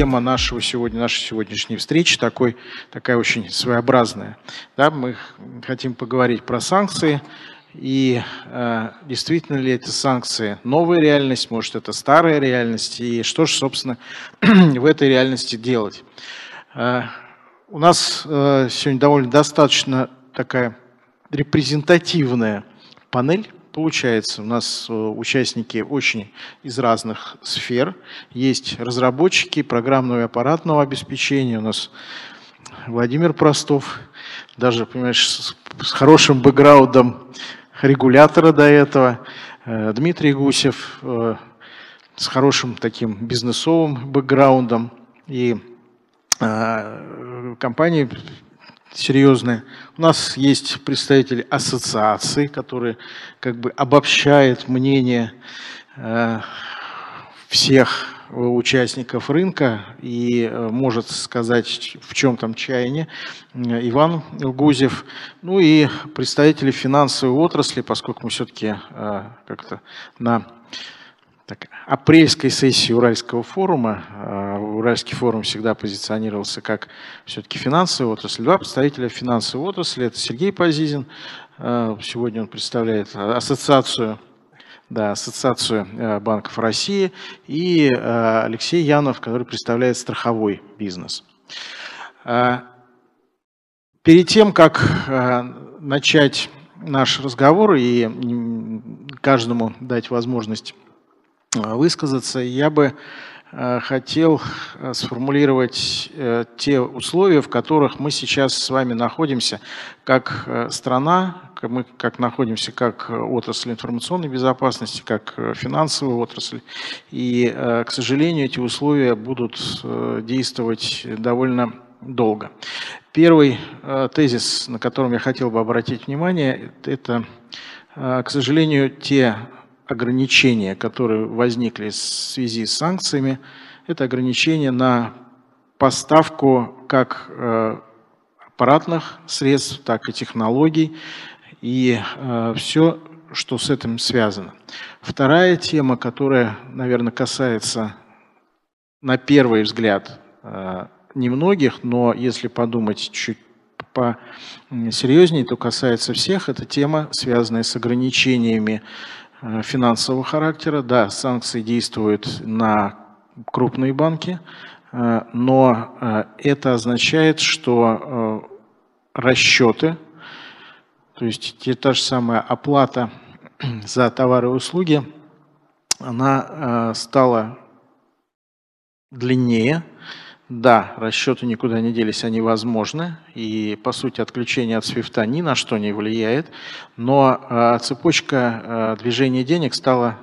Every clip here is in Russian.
тема нашей сегодняшней встречи, такая очень своеобразная. Да, мы хотим поговорить про санкции и действительно ли эти санкции новая реальность, может это старая реальность, и что же, собственно, в этой реальности делать. У нас сегодня довольно достаточно такая репрезентативная панель. Получается, у нас участники очень из разных сфер. Есть разработчики программного и аппаратного обеспечения. У нас Владимир Простов, даже, понимаешь, с хорошим бэкграундом регулятора до этого. Дмитрий Гусев с хорошим таким бизнесовым бэкграундом. И компании серьезные. У нас есть представители ассоциации, которые как бы обобщают мнение всех участников рынка и может сказать, в чем там чаяние. Иван Гузев. Ну и представители финансовой отрасли, поскольку мы все-таки как-то на апрельской сессии Уральского форума, Уральский форум всегда позиционировался как все-таки финансовая отрасль. Два представителя финансовой отрасли, это Сергей Пазизин, сегодня он представляет Ассоциацию банков России, и Алексей Янов, который представляет страховой бизнес. Перед тем, как начать наш разговор и каждому дать возможность высказаться, я бы хотел сформулировать те условия, в которых мы сейчас с вами находимся как страна, мы как находимся как отрасль информационной безопасности, как финансовая отрасль. И, к сожалению, эти условия будут действовать довольно долго. Первый тезис, на котором я хотел бы обратить внимание, это, к сожалению, те ограничения, которые возникли в связи с санкциями, это ограничения на поставку как аппаратных средств, так и технологий и все, что с этим связано. Вторая тема, которая, наверное, касается на первый взгляд немногих, но если подумать чуть посерьезнее, то касается всех, это тема, связанная с ограничениями финансового характера. Да, санкции действуют на крупные банки, но это означает, что расчеты, то есть та же самая оплата за товары и услуги, она стала длиннее. Да, расчеты никуда не делись, они возможны, и, по сути, отключение от SWIFT ни на что не влияет, но цепочка движения денег стала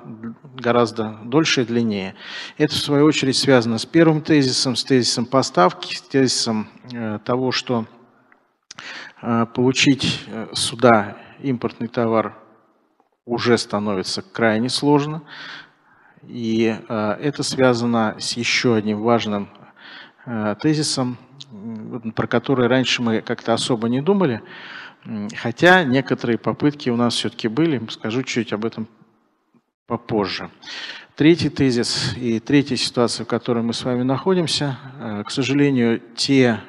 гораздо дольше и длиннее. Это, в свою очередь, связано с первым тезисом, с тезисом поставки, с тезисом того, что получить сюда импортный товар уже становится крайне сложно, и это связано с еще одним важным тезисом, про который раньше мы как-то особо не думали, хотя некоторые попытки у нас все-таки были, скажу чуть об этом попозже. Третий тезис и третья ситуация, в которой мы с вами находимся, к сожалению, те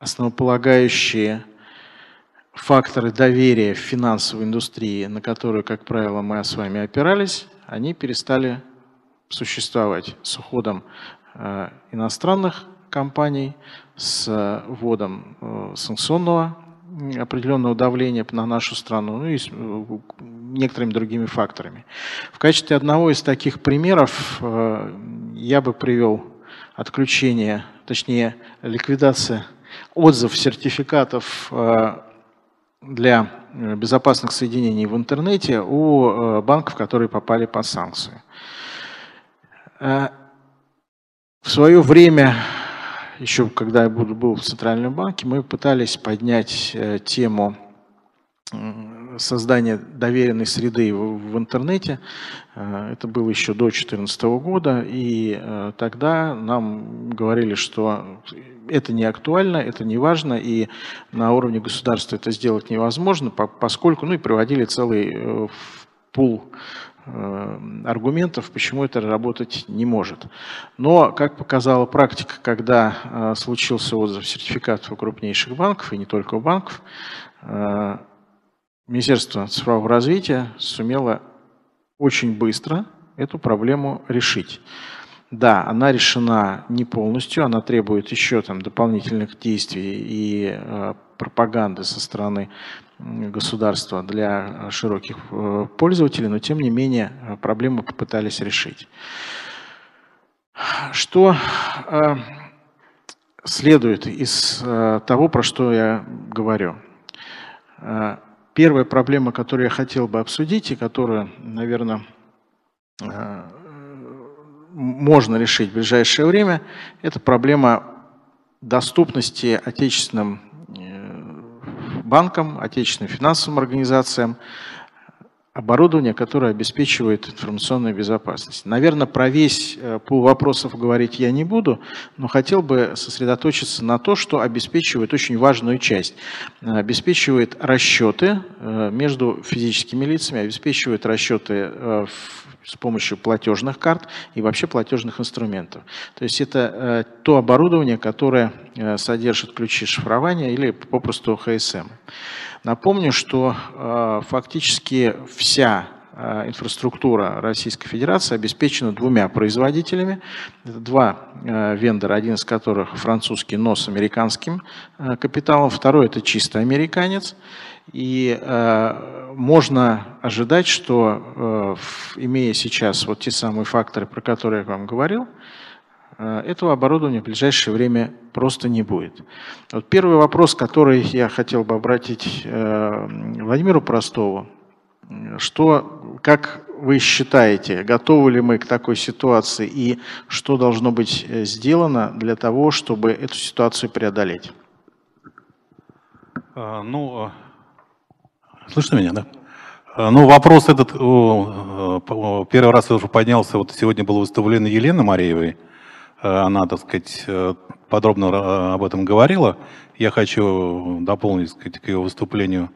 основополагающие факторы доверия в финансовой индустрии, на которые, как правило, мы с вами опирались, они перестали существовать с уходом иностранных компаний, с вводом санкционного определенного давления на нашу страну, ну и с некоторыми другими факторами. В качестве одного из таких примеров я бы привел отключение, точнее ликвидация, отзыв сертификатов для безопасных соединений в интернете у банков, которые попали под санкции. В свое время, еще когда я был в Центральном банке, мы пытались поднять тему создания доверенной среды в интернете. Это было еще до 2014 года, и тогда нам говорили, что это не актуально, это не важно, и на уровне государства это сделать невозможно, поскольку, ну и приводили целый пул аргументов, почему это работать не может. Но, как показала практика, когда случился отзыв сертификатов у крупнейших банков, и не только у банков, Министерство цифрового развития сумело очень быстро эту проблему решить. Да, она решена не полностью, она требует еще там дополнительных действий и пропаганды со стороны государства для широких пользователей, но тем не менее проблему попытались решить. Что следует из того, про что я говорю? Первая проблема, которую я хотел бы обсудить и которую, наверное, можно решить в ближайшее время, это проблема доступности отечественным банкам, отечественным финансовым организациям оборудование, которое обеспечивает информационную безопасность. Наверное, про весь пул вопросов говорить я не буду, но хотел бы сосредоточиться на том, что обеспечивает очень важную часть. Обеспечивает расчеты между физическими лицами, обеспечивает расчеты с помощью платежных карт и вообще платежных инструментов. То есть это то оборудование, которое содержит ключи шифрования или попросту ХСМ. Напомню, что фактически вся инфраструктура Российской Федерации обеспечена двумя производителями. Это два вендора, один из которых французский, но с американским капиталом, второй это чисто американец. И можно ожидать, что, имея сейчас вот те самые факторы, про которые я вам говорил, этого оборудования в ближайшее время просто не будет. Вот первый вопрос, который я хотел бы обратить Владимиру Простову, что, как вы считаете, готовы ли мы к такой ситуации и что должно быть сделано для того, чтобы эту ситуацию преодолеть? Ну, слышно меня, да? Ну, вопрос этот первый раз уже поднялся, вот сегодня было выставлено Елены Мареевой, она, так сказать, подробно об этом говорила. Я хочу дополнить, так сказать, к ее выступлению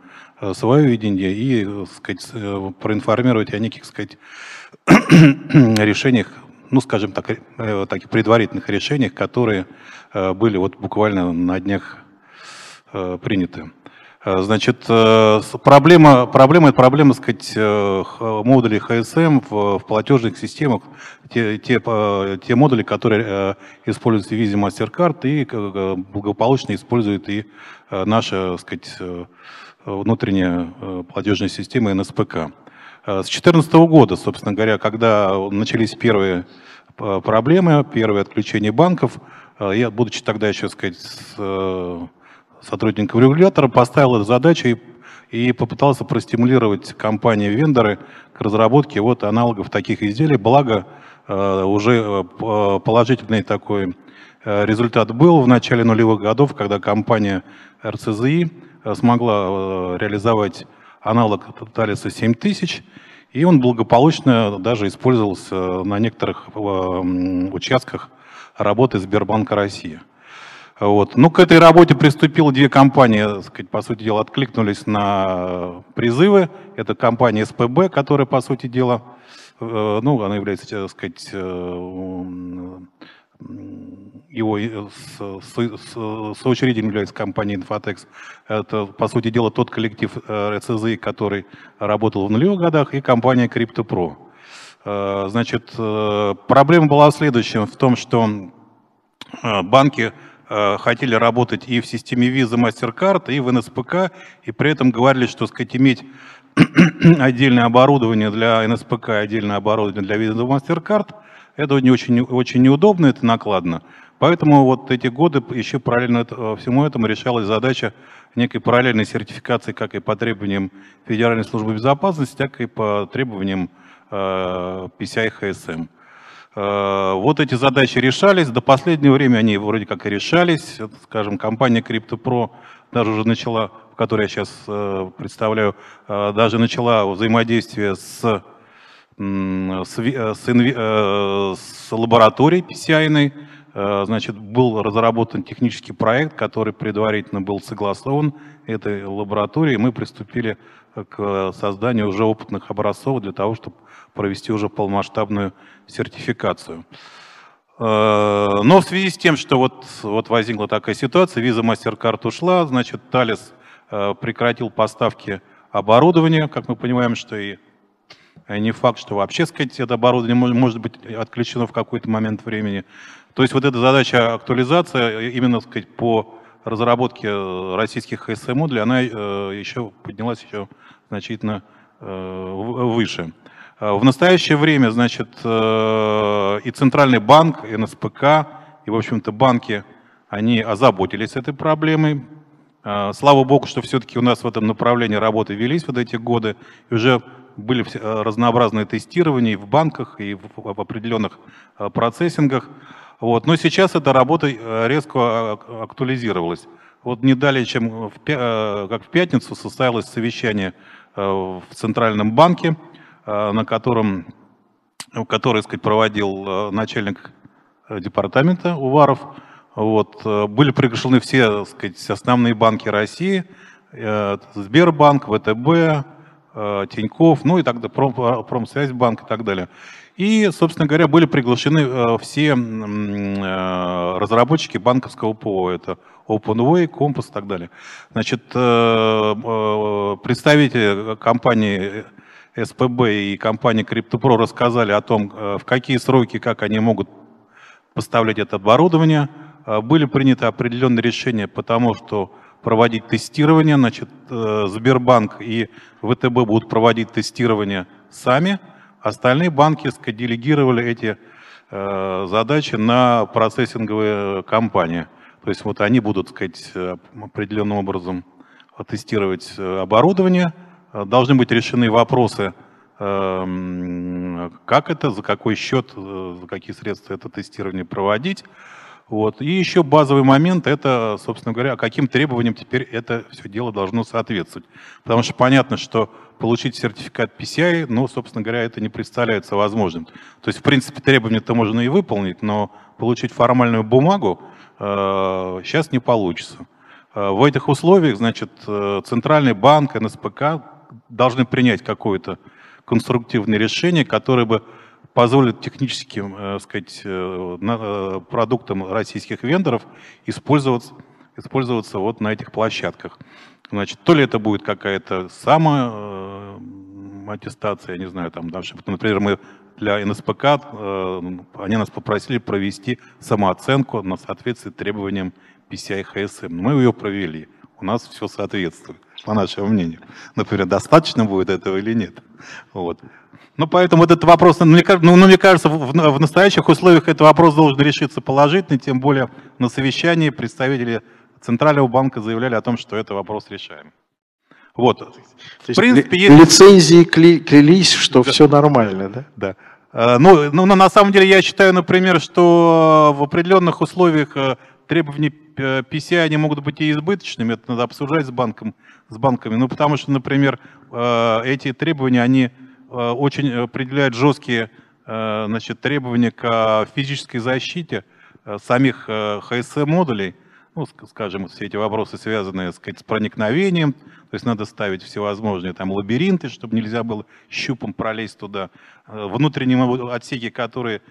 свое видение и, так сказать, проинформировать о неких, так сказать, решениях, ну, скажем так, таких предварительных решениях, которые были вот буквально на днях приняты. Значит, проблема, так сказать, модулей ХСМ в платежных системах, те модули, которые используются в Visa MasterCard и благополучно используют и наша, так сказать, внутренняя платежная система НСПК. С 2014 года, собственно говоря, когда начались первые проблемы, первые отключения банков, я, будучи тогда еще, так сказать, сотрудников регулятора, поставил эту задачу и попытался простимулировать компании-вендоры к разработке вот аналогов таких изделий. Благо, уже положительный такой результат был в начале нулевых годов, когда компания РЦЗИ смогла реализовать аналог Талеса 7000, и он благополучно даже использовался на некоторых участках работы Сбербанка России. Вот. Ну, к этой работе приступило две компании, так сказать, по сути дела, откликнулись на призывы. Это компания СПБ, которая, по сути дела, ну, она является, так сказать, его соучредителем является компания Infotex. Это, по сути дела, тот коллектив РЦЗИ, который работал в нулевых годах, и компания CryptoPro. Значит, проблема была в следующем, в том, что банки хотели работать и в системе Visa MasterCard, и в НСПК, и при этом говорили, что, так сказать, иметь отдельное оборудование для НСПК, отдельное оборудование для Visa MasterCard, это очень, очень неудобно, это накладно. Поэтому вот эти годы еще параллельно всему этому решалась задача некой параллельной сертификации как и по требованиям Федеральной службы безопасности, так и по требованиям PCI-HSM. Вот эти задачи решались, до последнего времени они вроде как и решались. Скажем, компания CryptoPro даже уже начала, в которой я сейчас представляю, даже начала взаимодействие с лабораторией PCI-ной. Значит, был разработан технический проект, который предварительно был согласован этой лабораторией. Мы приступили к созданию уже опытных образцов для того, чтобы провести уже полномасштабную сертификацию. Но в связи с тем, что вот возникла такая ситуация, Visa MasterCard ушла, значит, Талес прекратил поставки оборудования, как мы понимаем, что и не факт, что вообще, сказать, это оборудование может быть отключено в какой-то момент времени. То есть вот эта задача актуализации именно, так сказать, по разработке российских ХСМ, она еще поднялась еще значительно выше. В настоящее время, значит, и Центральный банк, и НСПК, и, в общем-то, банки, они озаботились этой проблемой. Слава богу, что все-таки у нас в этом направлении работы велись вот эти годы, и уже были разнообразные тестирования и в банках, и в определенных процессингах. Вот. Но сейчас эта работа резко актуализировалась. Вот не далее, чем как в пятницу, состоялось совещание в Центральном банке, который, сказать, проводил начальник департамента Уваров. Вот. Были приглашены все, сказать, основные банки России, Сбербанк, ВТБ, Тинькофф, ну и так далее, Промсвязьбанк и так далее. И, собственно говоря, были приглашены все разработчики банковского ПО, это OpenWay, Compass и так далее. Значит, представители компании СПБ и компании CryptoPro рассказали о том, в какие сроки, как они могут поставлять это оборудование. Были приняты определенные решения, потому что проводить тестирование, значит, Сбербанк и ВТБ будут проводить тестирование сами. Остальные банки делегировали эти задачи на процессинговые компании. То есть вот они будут, сказать, определенным образом тестировать оборудование. Должны быть решены вопросы, как это, за какой счет, за какие средства это тестирование проводить. Вот. И еще базовый момент, это, собственно говоря, каким требованиям теперь это все дело должно соответствовать. Потому что понятно, что получить сертификат PCI, ну, собственно говоря, это не представляется возможным. То есть, в принципе, требования-то можно и выполнить, но получить формальную бумагу сейчас не получится. В этих условиях, значит, Центральный банк, НСПК должны принять какое-то конструктивное решение, которое бы позволит техническим, сказать, продуктам российских вендоров использоваться вот на этих площадках. Значит, то ли это будет какая-то самоаттестация, я не знаю, там, например, мы для НСПК, они нас попросили провести самооценку на соответствие требованиям PCI-HSM. Мы ее провели, у нас все соответствует, по нашему мнению. Например, достаточно будет этого или нет. Вот. Ну, поэтому вот этот вопрос, мне кажется, в настоящих условиях этот вопрос должен решиться положительно, тем более на совещании представители Центрального банка заявляли о том, что этот вопрос решаем. Вот. В принципе, есть... Лицензии клялись, что да, все нормально, да? Да. Ну, на самом деле, я считаю, например, что в определенных условиях требования PCI они могут быть и избыточными, это надо обсуждать с банками, ну, потому что, например, эти требования, они очень определяют жесткие, значит, требования к физической защите самих ХСМ-модулей, ну, скажем, все эти вопросы, связанные, сказать, с проникновением, то есть надо ставить всевозможные там лабиринты, чтобы нельзя было щупом пролезть туда, внутренние отсеки, которые,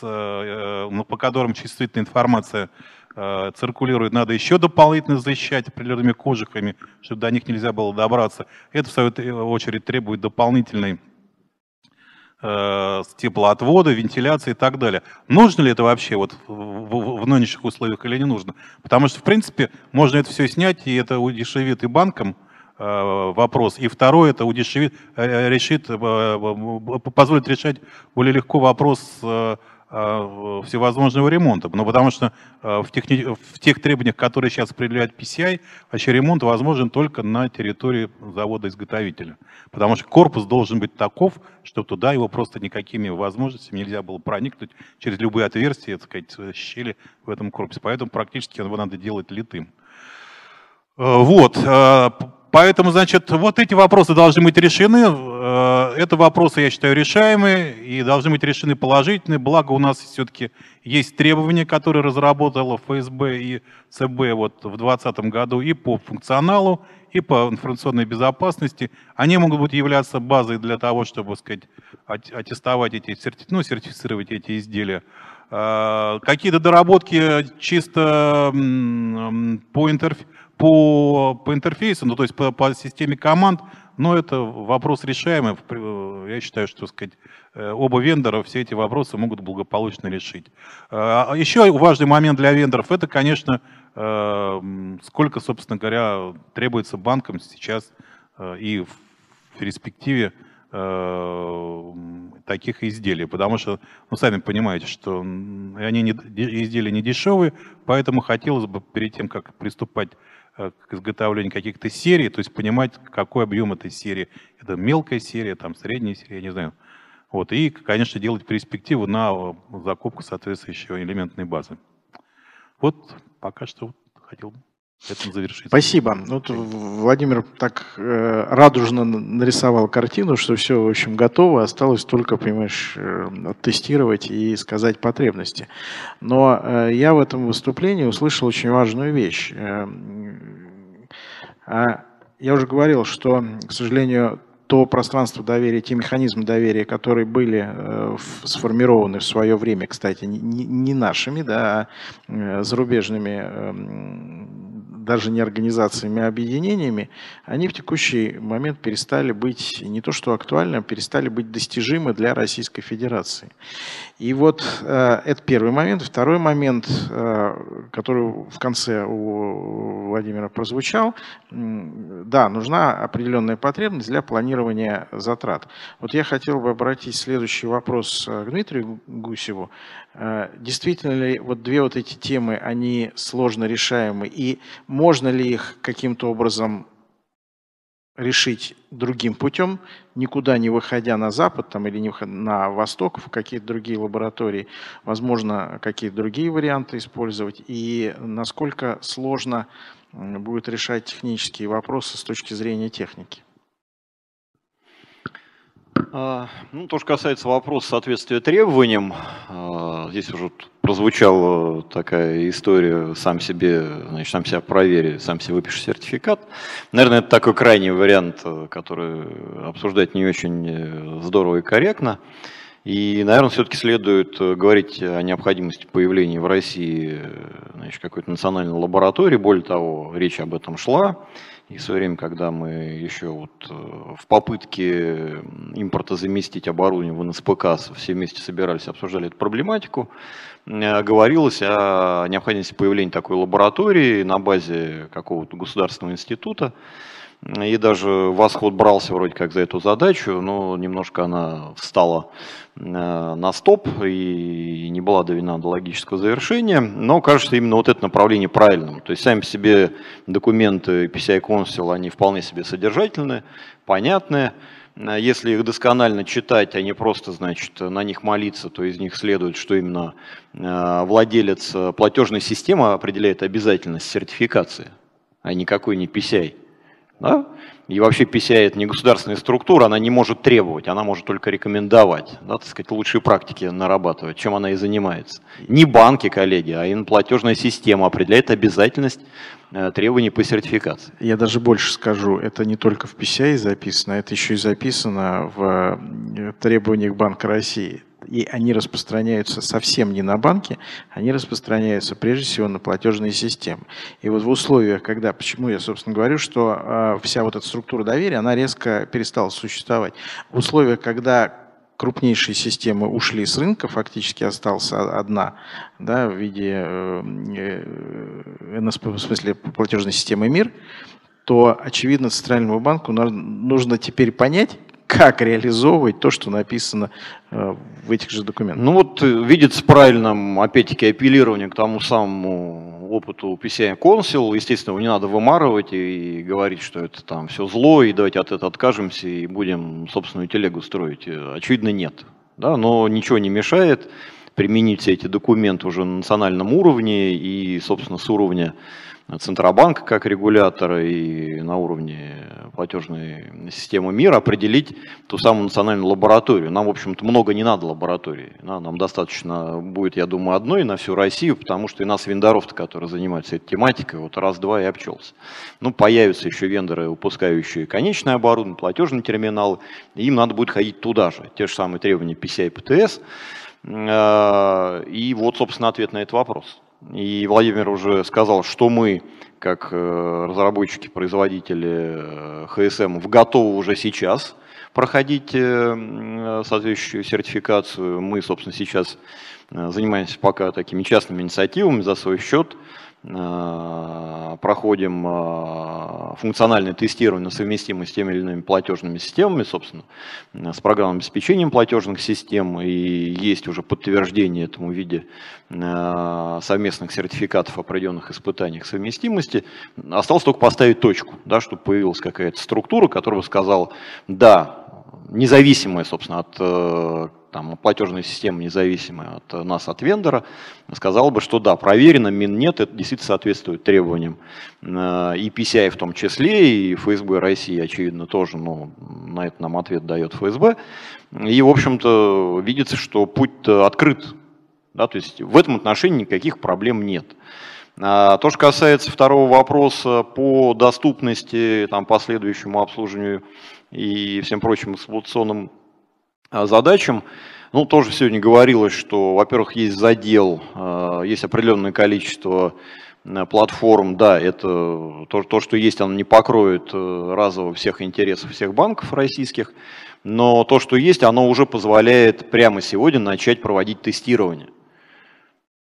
по которым чувствительная информация циркулирует, надо еще дополнительно защищать определенными кожухами, чтобы до них нельзя было добраться. Это, в свою очередь, требует дополнительной теплоотвода, вентиляции и так далее. Нужно ли это вообще вот в нынешних условиях или не нужно? Потому что, в принципе, можно это все снять, и это удешевит и банкам вопрос. И второе, это позволит решать более легко вопрос всевозможного ремонта. Но потому что в тех требованиях, которые сейчас определяют PCI, вообще ремонт возможен только на территории завода-изготовителя. Потому что корпус должен быть таков, что туда его просто никакими возможностями нельзя было проникнуть через любые отверстия, так сказать, щели в этом корпусе. Поэтому практически его надо делать литым. Вот. Поэтому, значит, вот эти вопросы должны быть решены. Это вопросы, я считаю, решаемые и должны быть решены положительно. Благо у нас все-таки есть требования, которые разработала ФСБ и ЦБ вот в 2020 году и по функционалу, и по информационной безопасности. Они могут быть являться базой для того, чтобы, сказать, аттестовать эти, ну, сертифицировать эти изделия. Какие-то доработки чисто по интерфейсу, ну, то есть по системе команд, но это вопрос решаемый. Я считаю, что, сказать, оба вендора все эти вопросы могут благополучно решить. Еще важный момент для вендоров, это, конечно, сколько, собственно говоря, требуется банкам сейчас и в перспективе таких изделий, потому что, ну, сами понимаете, что они изделия не дешевые, поэтому хотелось бы перед тем, как приступать к изготовлению каких-то серий, то есть понимать, какой объем этой серии, это мелкая серия, там средняя серия, я не знаю, вот, и, конечно, делать перспективу на закупку соответствующей элементной базы. Вот пока что хотел бы. Спасибо. Вот Владимир так радужно нарисовал картину, что все, в общем, готово, осталось только, понимаешь, оттестировать и сказать потребности. Но я в этом выступлении услышал очень важную вещь. Я уже говорил, что, к сожалению, то пространство доверия, те механизмы доверия, которые были сформированы в свое время, кстати, не нашими, да, а зарубежными, даже не организациями, а объединениями, они в текущий момент перестали быть не то что актуальны, а перестали быть достижимы для Российской Федерации. И вот это первый момент. Второй момент, который в конце у Владимира прозвучал, да, нужна определенная потребность для планирования затрат. Вот я хотел бы обратить следующий вопрос к Дмитрию Гусеву. Действительно ли вот две вот эти темы, они сложно решаемы, и можно ли их каким-то образом решить другим путем, никуда не выходя на Запад там, или не выходя на Восток, в какие-то другие лаборатории, возможно, какие-то другие варианты использовать, и насколько сложно будет решать технические вопросы с точки зрения техники? Ну, то, что касается вопроса соответствия требованиям, здесь уже прозвучала такая история, сам себе, значит, сам себя провери, сам себе выпиши сертификат. Наверное, это такой крайний вариант, который обсуждать не очень здорово и корректно. И, наверное, все-таки следует говорить о необходимости появления в России, значит, какой-то национальной лаборатории. Более того, речь об этом шла. И в свое время, когда мы еще вот в попытке импорта заместить оборудование в НСПК все вместе собирались, обсуждали эту проблематику, говорилось о необходимости появления такой лаборатории на базе какого-то государственного института. И даже Восход брался вроде как за эту задачу, но немножко она встала на стоп и не была доведена до логического завершения. Но кажется именно вот это направление правильным. То есть сами по себе документы PCI-консул, они вполне себе содержательные, понятные. Если их досконально читать, а не просто, значит, на них молиться, то из них следует, что именно владелец платежной системы определяет обязательность сертификации, а никакой не PCI. Да? И вообще PCI это не государственная структура, она не может требовать, она может только рекомендовать, да, так сказать, лучшие практики нарабатывать, чем она и занимается. Не банки, коллеги, а именно платежная система определяет обязательность требований по сертификации. Я даже больше скажу, это не только в PCI записано, это еще и записано в требованиях Банка России. И они распространяются совсем не на банки, они распространяются прежде всего на платежные системы. И вот в условиях, когда, почему я, собственно, говорю, что вся вот эта структура доверия, она резко перестала существовать. В условиях, когда крупнейшие системы ушли с рынка, фактически осталась одна, да, в виде в смысле платежной системы МИР, то, очевидно, Центральному банку нужно теперь понять, как реализовывать то, что написано в этих же документах. Ну вот видится правильным, опять-таки, апеллирование к тому самому опыту PCI Council. Естественно, его не надо вымарывать и говорить, что это там все зло, и давайте от этого откажемся и будем собственную телегу строить. Очевидно, нет. Да? Но ничего не мешает применить эти документы уже на национальном уровне и, собственно, с уровня Центробанка как регулятора и на уровне платежной системы МИР определить ту самую национальную лабораторию. Нам, в общем-то, много не надо лаборатории. Нам достаточно будет, я думаю, одной на всю Россию, потому что и нас вендоров-то, которые занимаются этой тематикой, вот раз-два и обчелся. Ну, появятся еще вендоры, выпускающие конечное оборудование, платежные терминалы, и им надо будет ходить туда же. Те же самые требования PCI и ПТС. И вот, собственно, ответ на этот вопрос. И Владимир уже сказал, что мы, как разработчики, производители ХСМ, готовы уже сейчас проходить соответствующую сертификацию. Мы, собственно, сейчас занимаемся пока такими частными инициативами за свой счет. Проходим функциональное тестирование на совместимость с теми или иными платежными системами, собственно, с программным обеспечением платежных систем, и есть уже подтверждение этому в виде совместных сертификатов о проведенных испытаниях совместимости. Осталось только поставить точку, да, чтобы появилась какая-то структура, которая бы сказала, да, независимая, собственно, от там, платежная система, независимая от нас, от вендора, сказала бы, что да, проверено, Миннет, это действительно соответствует требованиям и PCI в том числе, и ФСБ России, очевидно, тоже, но на это нам ответ дает ФСБ. И, в общем-то, видится, что путь открыт, да, то есть в этом отношении никаких проблем нет. А то, что касается второго вопроса по доступности, там, последующему обслуживанию и всем прочим эксплуатационным задачам. Ну, тоже сегодня говорилось, что, во-первых, есть задел, есть определенное количество платформ, да, это то, что есть, оно не покроет разово всех интересов всех банков российских, но то, что есть, оно уже позволяет прямо сегодня начать проводить тестирование.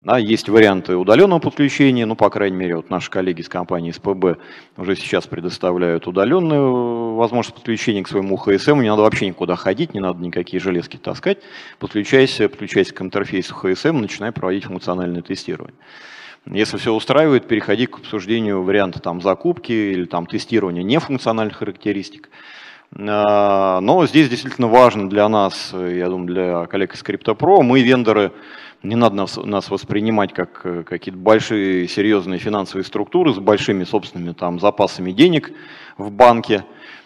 Да, есть варианты удаленного подключения, ну, по крайней мере, вот наши коллеги из компании СПБ уже сейчас предоставляют удаленную возможность подключения к своему ХСМ, не надо вообще никуда ходить, не надо никакие железки таскать, подключайся к интерфейсу ХСМ, начинай проводить функциональное тестирование. Если все устраивает, переходи к обсуждению варианта там, закупки или там, тестирования нефункциональных характеристик. Но здесь действительно важно для нас, я думаю, для коллег из CryptoPro, мы, вендоры, не надо нас воспринимать как какие-то большие серьезные финансовые структуры с большими собственными там, запасами денег в банке,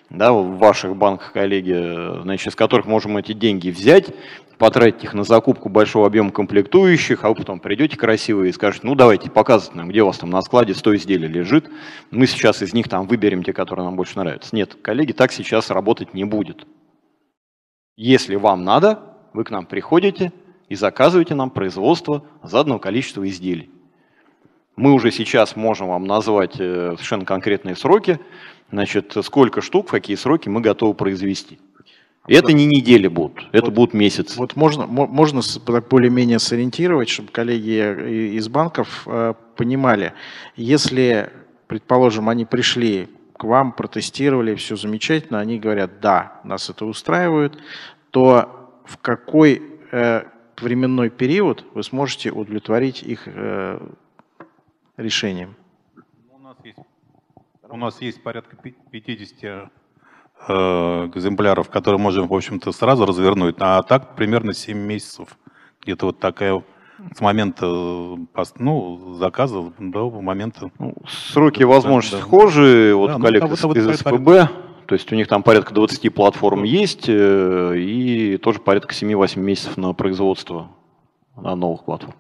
да, в ваших банках, коллеги, значит, из которых можем эти деньги взять, потратить их на закупку большого объема комплектующих, а вы потом придете красивые и скажете, ну давайте показывайте нам, где у вас там на складе 100 изделий лежит, мы сейчас из них там выберем те, которые нам больше нравятся. Нет, коллеги, так сейчас работать не будет. Если вам надо, вы к нам приходите и заказываете нам производство заданного количества изделий. Мы уже сейчас можем вам назвать совершенно конкретные сроки, значит, сколько штук, в какие сроки мы готовы произвести. Это не недели будут, это будут месяцы. Вот можно более-менее сориентировать, чтобы коллеги из банков понимали, если, предположим, они пришли к вам, протестировали, все замечательно, они говорят, да, нас это устраивает, то в какой временной период вы сможете удовлетворить их решением? У нас есть порядка 50 экземпляров, которые можем, в общем-то, сразу развернуть, а так примерно 7 месяцев. Где-то вот такая с момента заказа до момента. Сроки и возможности схожи. Да. Вот да, коллег из СПБ, то есть у них там порядка 20 платформ есть и тоже порядка 7-8 месяцев на производство новых платформ.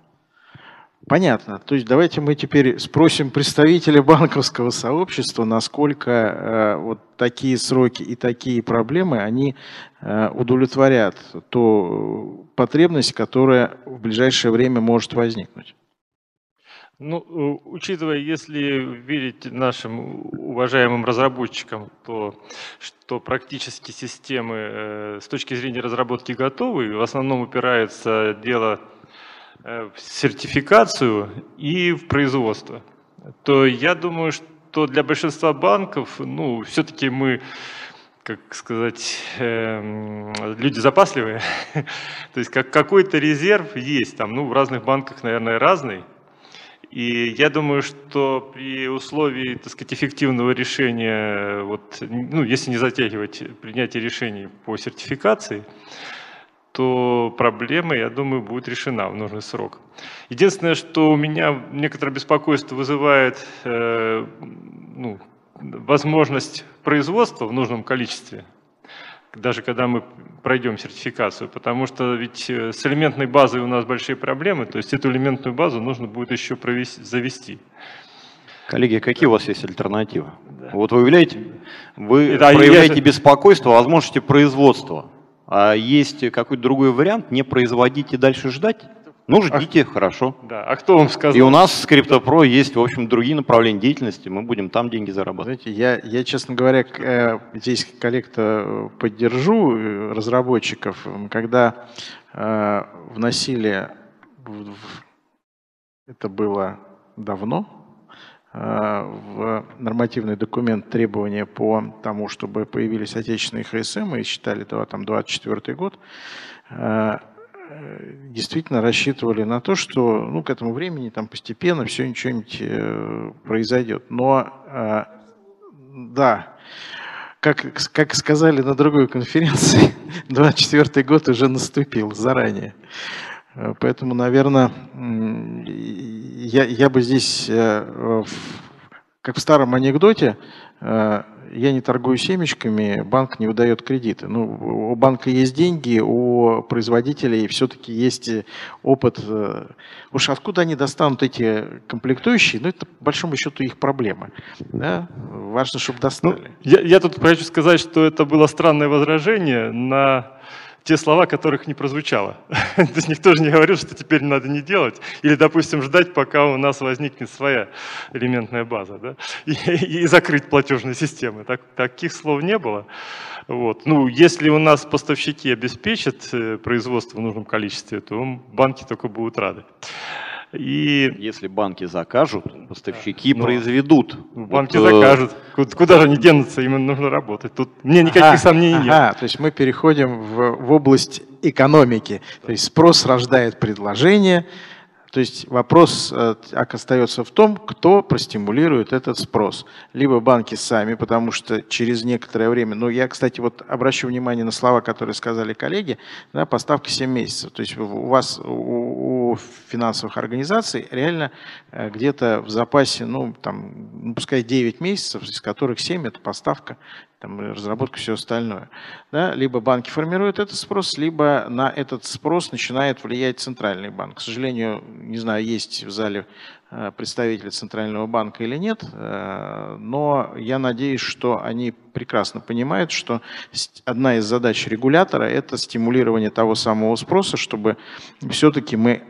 Понятно. То есть давайте мы теперь спросим представителя банковского сообщества, насколько вот такие сроки и такие проблемы, они удовлетворят ту потребность, которая в ближайшее время может возникнуть. Ну, учитывая, если верить нашим уважаемым разработчикам, то что практически системы с точки зрения разработки готовы, в основном упирается дело в сертификацию и в производство, то я думаю, что для большинства банков, ну, все-таки мы, как сказать, люди запасливые, то есть какой-то резерв есть, там, ну, в разных банках, наверное, разный, и я думаю, что при условии, так сказать, эффективного решения, вот, ну, если не затягивать принятие решений по сертификации, то проблема, я думаю, будет решена в нужный срок. Единственное, что у меня некоторое беспокойство вызывает возможность производства в нужном количестве, даже когда мы пройдем сертификацию, потому что ведь с элементной базой у нас большие проблемы, то есть эту элементную базу нужно будет еще завести. Коллеги, какие у вас есть альтернативы? Да. Вот вы проявляете беспокойство о возможности производства, а есть какой-то другой вариант, не производить и дальше ждать? Ну, ждите, хорошо. Да. А кто вам сказал? И у нас с CryptoPro есть, в общем, другие направления деятельности, мы будем там деньги зарабатывать. Знаете, я, честно говоря, здесь коллег-то поддержу разработчиков. Когда вносили, это было давно, в нормативный документ требования по тому, чтобы появились отечественные ХСМ, и считали 24 год, действительно рассчитывали на то, что к этому времени постепенно все что-нибудь произойдет. Но да, как сказали на другой конференции, 24-й год уже наступил заранее. Поэтому, наверное, я бы здесь, как в старом анекдоте, я не торгую семечками, банк не выдает кредиты. Ну, у банка есть деньги, у производителей все-таки есть опыт. Уж откуда они достанут эти комплектующие, это, по большому счету, их проблема. Да? Важно, чтобы достали. Я тут хочу сказать, что это было странное возражение на те слова, которых не прозвучало. То есть никто же не говорил, что теперь надо не делать. Или, допустим, ждать, пока у нас возникнет своя элементная база. Да? И закрыть платежные системы. Таких слов не было. Вот. Ну, если у нас поставщики обеспечат производство в нужном количестве, то банки только будут рады. И если банки закажут, поставщики произведут. Банки закажут. Куда же они денутся? Им нужно работать. Тут мне никаких сомнений нет. То есть мы переходим в область экономики. То есть спрос рождает предложение. То есть вопрос остается в том, кто простимулирует этот спрос. Либо банки сами, потому что через некоторое время... я, кстати, обращу внимание на слова, которые сказали коллеги, поставка 7 месяцев. То есть у вас... финансовых организаций реально где-то в запасе, пускай 9 месяцев, из которых 7 – это поставка, разработка, все остальное. Да? Либо банки формируют этот спрос, либо на этот спрос начинает влиять Центральный банк. К сожалению, не знаю, есть в зале представители Центрального банка или нет, но я надеюсь, что они прекрасно понимают, что одна из задач регулятора – это стимулирование того самого спроса, чтобы все-таки мы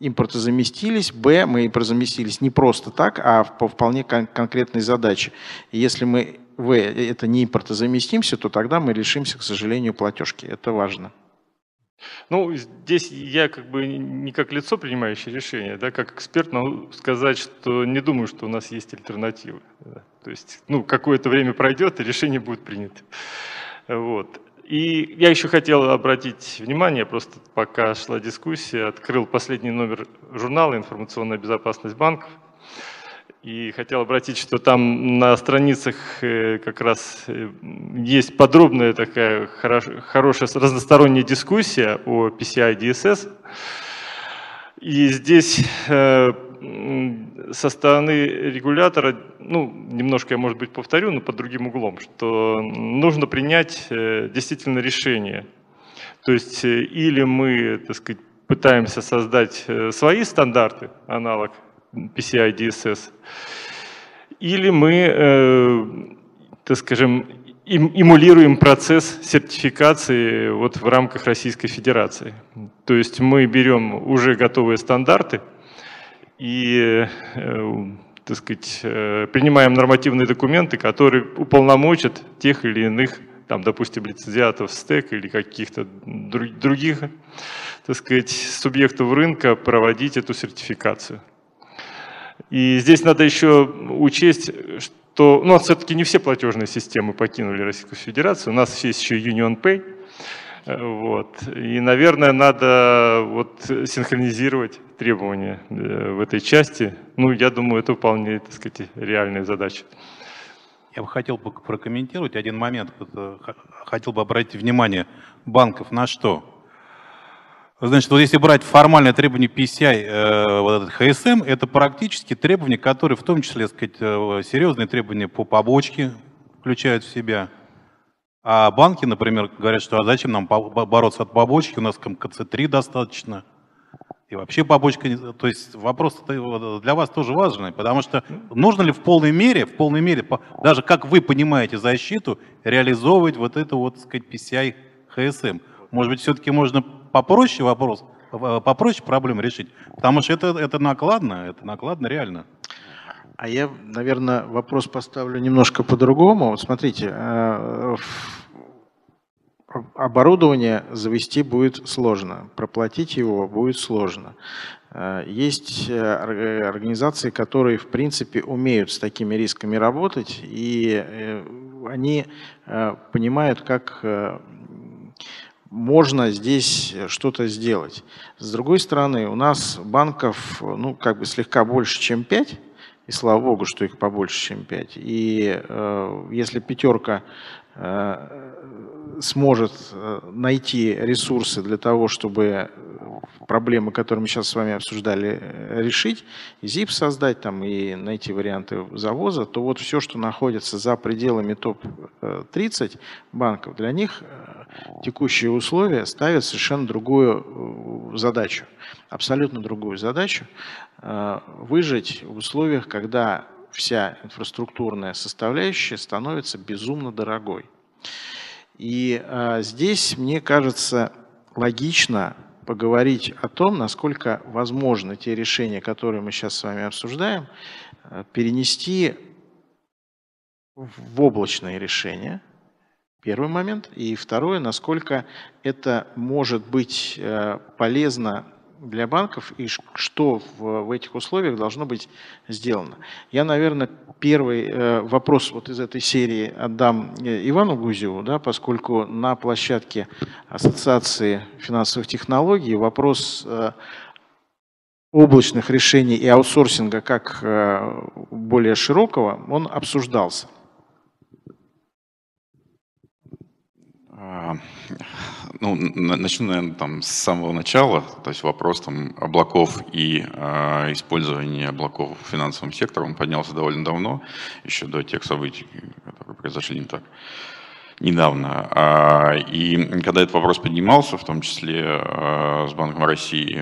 импортозаместились, мы импортозаместились не просто так, а по вполне конкретной задаче. И если мы это не импортозаместимся, то тогда мы лишимся, к сожалению, платежки. Это важно. Здесь я не как лицо, принимающее решение, да, как эксперт, могу сказать, что не думаю, что у нас есть альтернативы. Да. То есть, какое-то время пройдет, и решение будет принято. Вот. И я еще хотел обратить внимание, просто пока шла дискуссия, открыл последний номер журнала «Информационная безопасность банков». И хотел обратить, что там на страницах как раз есть подробная такая хорошая разносторонняя дискуссия о PCI-DSS. И здесь со стороны регулятора, немножко я, может быть, повторю, но под другим углом, что нужно принять действительно решение. То есть или мы, так сказать, пытаемся создать свои стандарты, аналог PCI-DSS, или мы, так скажем, эмулируем процесс сертификации в рамках Российской Федерации. То есть мы берем уже готовые стандарты и, так сказать, принимаем нормативные документы, которые уполномочат тех или иных, допустим, лицензиатов СТЭК или каких-то других, так сказать, субъектов рынка проводить эту сертификацию. И здесь надо еще учесть, что все-таки не все платежные системы покинули Российскую Федерацию, у нас есть еще Union Pay. Вот. И, наверное, надо синхронизировать требования в этой части. Я думаю, это вполне, так сказать, реальная задача. Я бы хотел прокомментировать один момент, хотел бы обратить внимание банков на что? Значит, вот если брать формальное требование PCI, вот этот ХСМ, это практически требования, которые в том числе, так сказать, серьезные требования по побочке включают в себя. А банки, например, говорят, что а зачем нам бороться от побочки, у нас КЦ3 достаточно. И вообще побочка, то есть вопрос для вас тоже важный, потому что нужно ли в полной мере, даже как вы понимаете защиту, реализовывать вот это вот, так сказать, PCI HSM? Может быть, все-таки можно попроще вопрос, попроще проблему решить, потому что это накладно реально. А я, наверное, вопрос поставлю немножко по-другому. Вот смотрите, оборудование завести будет сложно, проплатить его будет сложно. Есть организации, которые, в принципе, умеют с такими рисками работать, и они понимают, как можно здесь что-то сделать. С другой стороны, у нас банков, ну, как бы слегка больше, чем 5, и слава богу, что их побольше, чем 5. И если пятерка сможет найти ресурсы для того, чтобы проблемы, которые мы сейчас с вами обсуждали, решить, и ZIP создать, там, и найти варианты завоза, то вот все, что находится за пределами топ-30 банков, для них текущие условия ставят совершенно другую задачу, абсолютно другую задачу выжить в условиях, когда вся инфраструктурная составляющая становится безумно дорогой. И здесь, мне кажется, логично поговорить о том, насколько возможно те решения, которые мы сейчас с вами обсуждаем, перенести в облачные решения. Первый момент. И второе, насколько это может быть полезно для банков и что в этих условиях должно быть сделано. Я, наверное, первый вопрос вот из этой серии отдам Ивану Гузеву, да, поскольку на площадке Ассоциации финансовых технологий вопрос облачных решений и аутсорсинга как более широкого, он обсуждался. Ну, начну, наверное, там, с самого начала, то есть вопрос там, облаков и использования облаков финансовым сектором поднялся довольно давно, еще до тех событий, которые произошли не так недавно. И когда этот вопрос поднимался, в том числе с Банком России,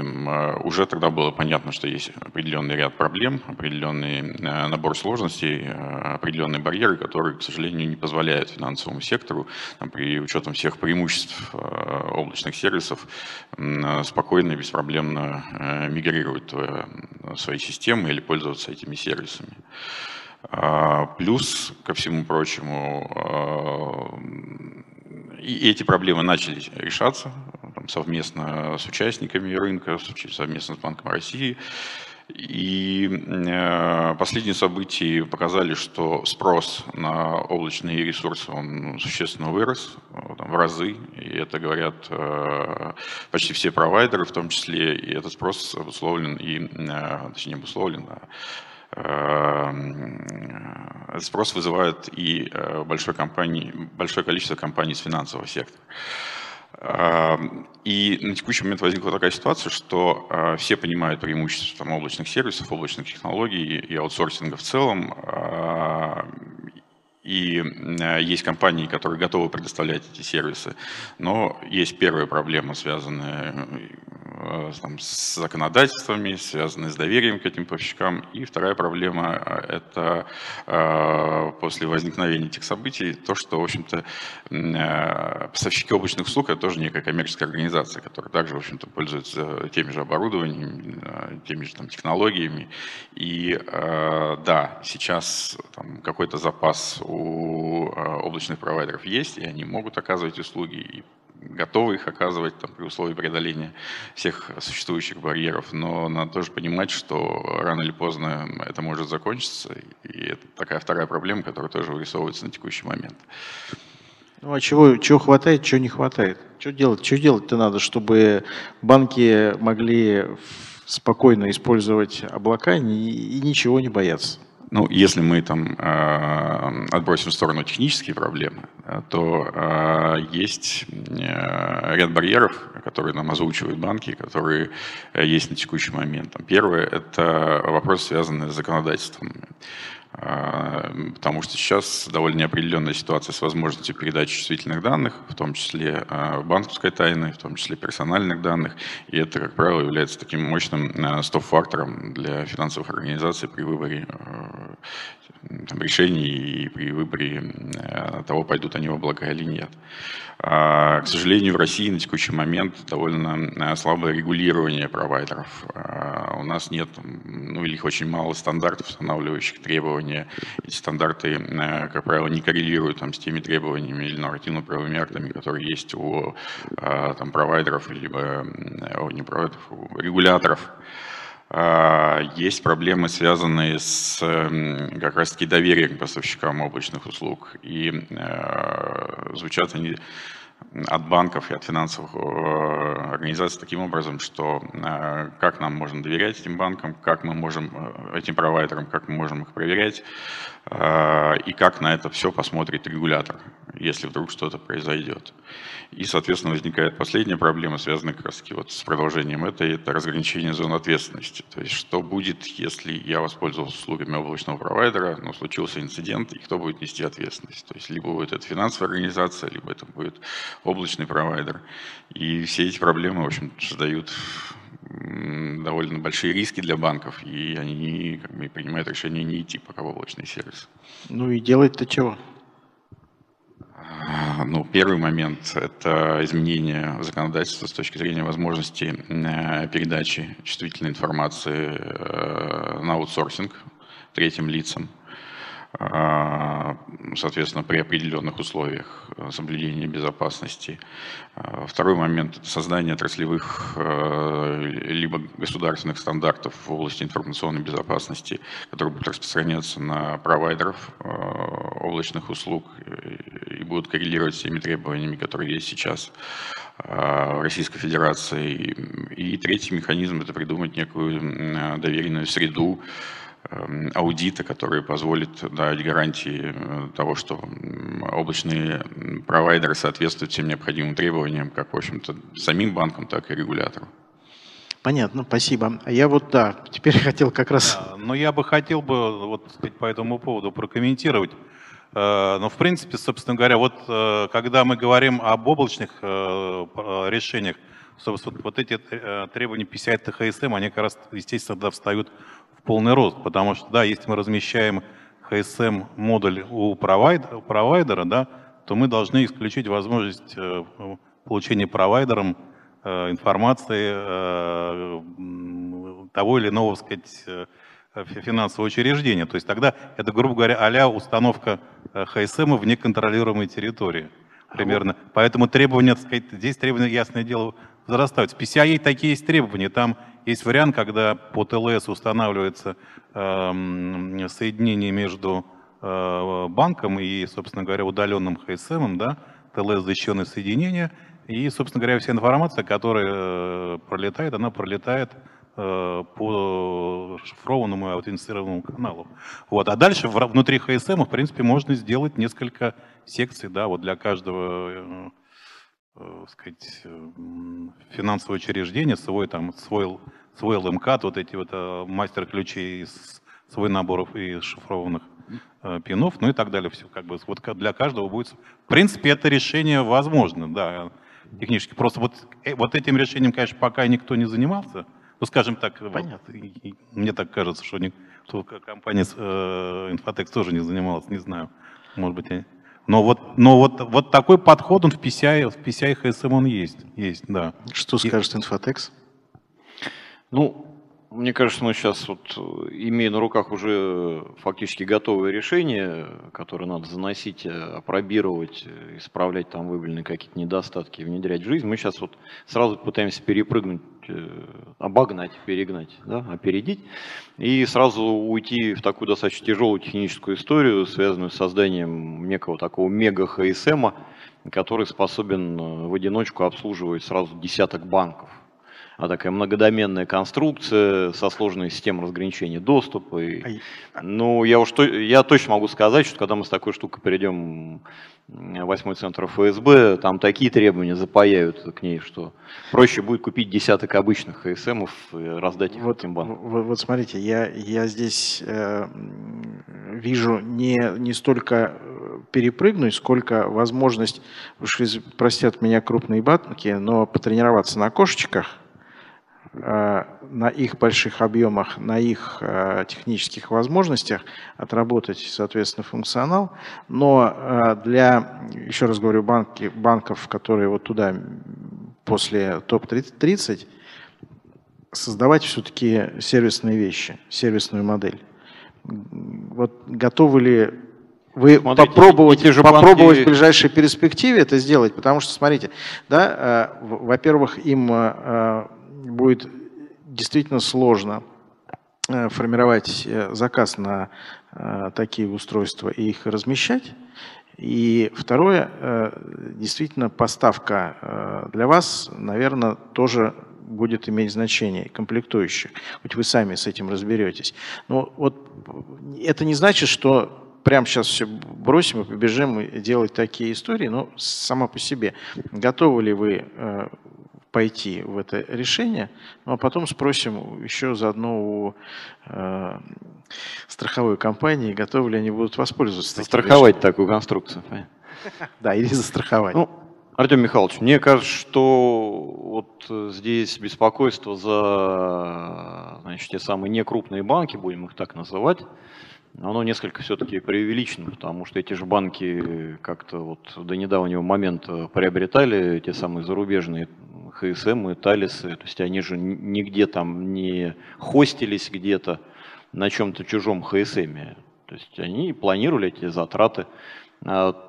уже тогда было понятно, что есть определенный ряд проблем, определенный набор сложностей, определенные барьеры, которые, к сожалению, не позволяют финансовому сектору, при учете всех преимуществ облачных сервисов, спокойно и беспроблемно мигрировать свои системы или пользоваться этими сервисами. Плюс, ко всему прочему, и эти проблемы начали решаться там, совместно с участниками рынка, совместно с Банком России. И последние события показали, что спрос на облачные ресурсы он существенно вырос там, в разы. И это говорят почти все провайдеры, в том числе. И этот спрос обусловлен, точнее не обусловлен, а спрос вызывает и большое количество компаний из финансового сектора. И на текущий момент возникла такая ситуация, что все понимают преимущества там, облачных сервисов, облачных технологий и аутсорсинга в целом. И есть компании, которые готовы предоставлять эти сервисы, но есть первая проблема, связанная там, с законодательствами, связанная с доверием к этим поставщикам. И вторая проблема – это после возникновения этих событий то, что, в общем-то, поставщики облачных услуг – это тоже некая коммерческая организация, которая также, в общем-то, пользуется теми же оборудованиями, теми же там, технологиями. И да, сейчас какой-то запас у облачных провайдеров есть, и они могут оказывать услуги и готовы их оказывать там, при условии преодоления всех существующих барьеров. Но надо тоже понимать, что рано или поздно это может закончиться. И это такая вторая проблема, которая тоже вырисовывается на текущий момент. Ну а чего хватает, чего не хватает? Что делать-то надо, чтобы банки могли спокойно использовать облака и ничего не бояться? Ну, если мы там отбросим в сторону технические проблемы, то есть ряд барьеров, которые нам озвучивают банки, которые есть на текущий момент. Первое – это вопрос, связанный с законодательством. Потому что сейчас довольно неопределенная ситуация с возможностью передачи чувствительных данных, в том числе банковской тайны, в том числе персональных данных. И это, как правило, является таким мощным стоп-фактором для финансовых организаций при выборе решений и при выборе того, пойдут они в облака или нет. К сожалению, в России на текущий момент довольно слабое регулирование провайдеров. У нас нет, ну или их очень мало стандартов, устанавливающих требования. Эти стандарты, как правило, не коррелируют там с теми требованиями или нормативно-правовыми актами, которые есть у там, провайдеров, либо не провайдеров, у регуляторов. Есть проблемы, связанные с как раз-таки доверием к поставщикам облачных услуг. И звучат они от банков и от финансовых организаций таким образом, что как нам можно доверять этим банкам, как мы можем этим провайдерам, как мы можем их проверять, и как на это все посмотрит регулятор, если вдруг что-то произойдет. И, соответственно, возникает последняя проблема, связанная как раз вот с продолжением этой, это разграничение зон ответственности. То есть, что будет, если я воспользовался услугами облачного провайдера, но случился инцидент, и кто будет нести ответственность? То есть, либо будет это финансовая организация, либо это будет облачный провайдер. И все эти проблемы, в общем, создают довольно большие риски для банков, и они как бы принимают решение не идти пока в облачный сервис. Ну и делать-то чего? Ну, первый момент – это изменение законодательства с точки зрения возможности передачи чувствительной информации на аутсорсинг третьим лицам. Соответственно, при определенных условиях соблюдения безопасности. Второй момент – это создание отраслевых либо государственных стандартов в области информационной безопасности, которые будут распространяться на провайдеров облачных услуг и будут коррелировать с теми требованиями, которые есть сейчас в Российской Федерации. И третий механизм – это придумать некую доверенную среду аудита, который позволит дать гарантии того, что облачные провайдеры соответствуют всем необходимым требованиям, как, в общем-то, самим банкам, так и регулятору. Понятно, спасибо. Я вот, да, теперь хотел как раз... Да, но я бы хотел бы вот по этому поводу прокомментировать. Но, в принципе, собственно говоря, вот когда мы говорим об облачных решениях, собственно, вот эти требования PCI-HSM, они как раз, естественно, да, встают в полный рост, потому что, да, если мы размещаем ХСМ-модуль у провайдера, да, то мы должны исключить возможность получения провайдером информации того или иного, так сказать, финансового учреждения. То есть тогда это, грубо говоря, а-ля установка ХСМ в неконтролируемой территории. Примерно. Поэтому требования, так сказать, здесь требования, ясное дело, возрастают. В PCI такие есть требования. Там есть вариант, когда по ТЛС устанавливается соединение между банком и, собственно говоря, удаленным ХСМ, да, ТЛС защищенное соединение. И, собственно говоря, вся информация, которая пролетает, она пролетает по шифрованному и аутентифицированному каналу. Вот. А дальше внутри ХСМ, в принципе, можно сделать несколько секций, да, вот для каждого, так сказать, финансового учреждения, свой, там, свой ЛМК, вот эти вот мастер-ключи, свой набор и шифрованных пинов, ну и так далее. Все, как бы, вот для каждого будет... В принципе, это решение возможно, да, технически. Просто вот этим решением, конечно, пока никто не занимался. Ну, скажем так, понятно. Мне так кажется, что, что компания Infotex тоже не занималась, не знаю, может быть. Но вот такой подход, он в PCI HSM он есть, да. Что скажет Infotex? Ну, мне кажется, мы сейчас, вот, имея на руках уже фактически готовые решения, которые надо заносить, апробировать, исправлять там выявленные какие-то недостатки, внедрять в жизнь, мы сейчас вот сразу пытаемся перепрыгнуть, обогнать, перегнать, да, опередить, и сразу уйти в такую достаточно тяжелую техническую историю, связанную с созданием некого такого мега-ХСМа, который способен в одиночку обслуживать сразу десяток банков. а такая многодоменная конструкция со сложной системой разграничения доступа. И, ну, я точно могу сказать, что когда мы с такой штукой перейдем в 8-й центр ФСБ, там такие требования запаяют к ней, что проще будет купить десяток обычных ХСМов и раздать их вот, банкам. Вот смотрите, я здесь вижу не столько перепрыгнуть, сколько возможность, уж простят меня крупные банки, но потренироваться на кошечках, на их больших объемах, на их технических возможностях, отработать, соответственно, функционал. Но для, еще раз говорю, банков, которые вот туда после топ-30, создавать все-таки сервисные вещи, сервисную модель. Вот готовы ли вы попробовать в ближайшей перспективе это сделать? Потому что, смотрите, да, во-первых, им будет действительно сложно формировать заказ на такие устройства и их размещать. И второе, действительно, поставка для вас, наверное, тоже будет иметь значение, комплектующих. Хоть вы сами с этим разберетесь. Но вот это не значит, что прямо сейчас все бросим и побежим делать такие истории, но сама по себе. Готовы ли вы пойти в это решение? Ну, а потом спросим еще заодно у страховой компании, готовы ли они будут воспользоваться. Застраховать такую конструкцию. Да, или застраховать. Артем Михайлович, мне кажется, что вот здесь беспокойство за, значит, те самые некрупные банки, будем их так называть, оно несколько все-таки преувеличено, потому что эти же банки как-то вот до недавнего момента приобретали те самые зарубежные ХСМ и Талесы, то есть они же нигде там не хостились где-то на чем-то чужом ХСМе, то есть они планировали эти затраты.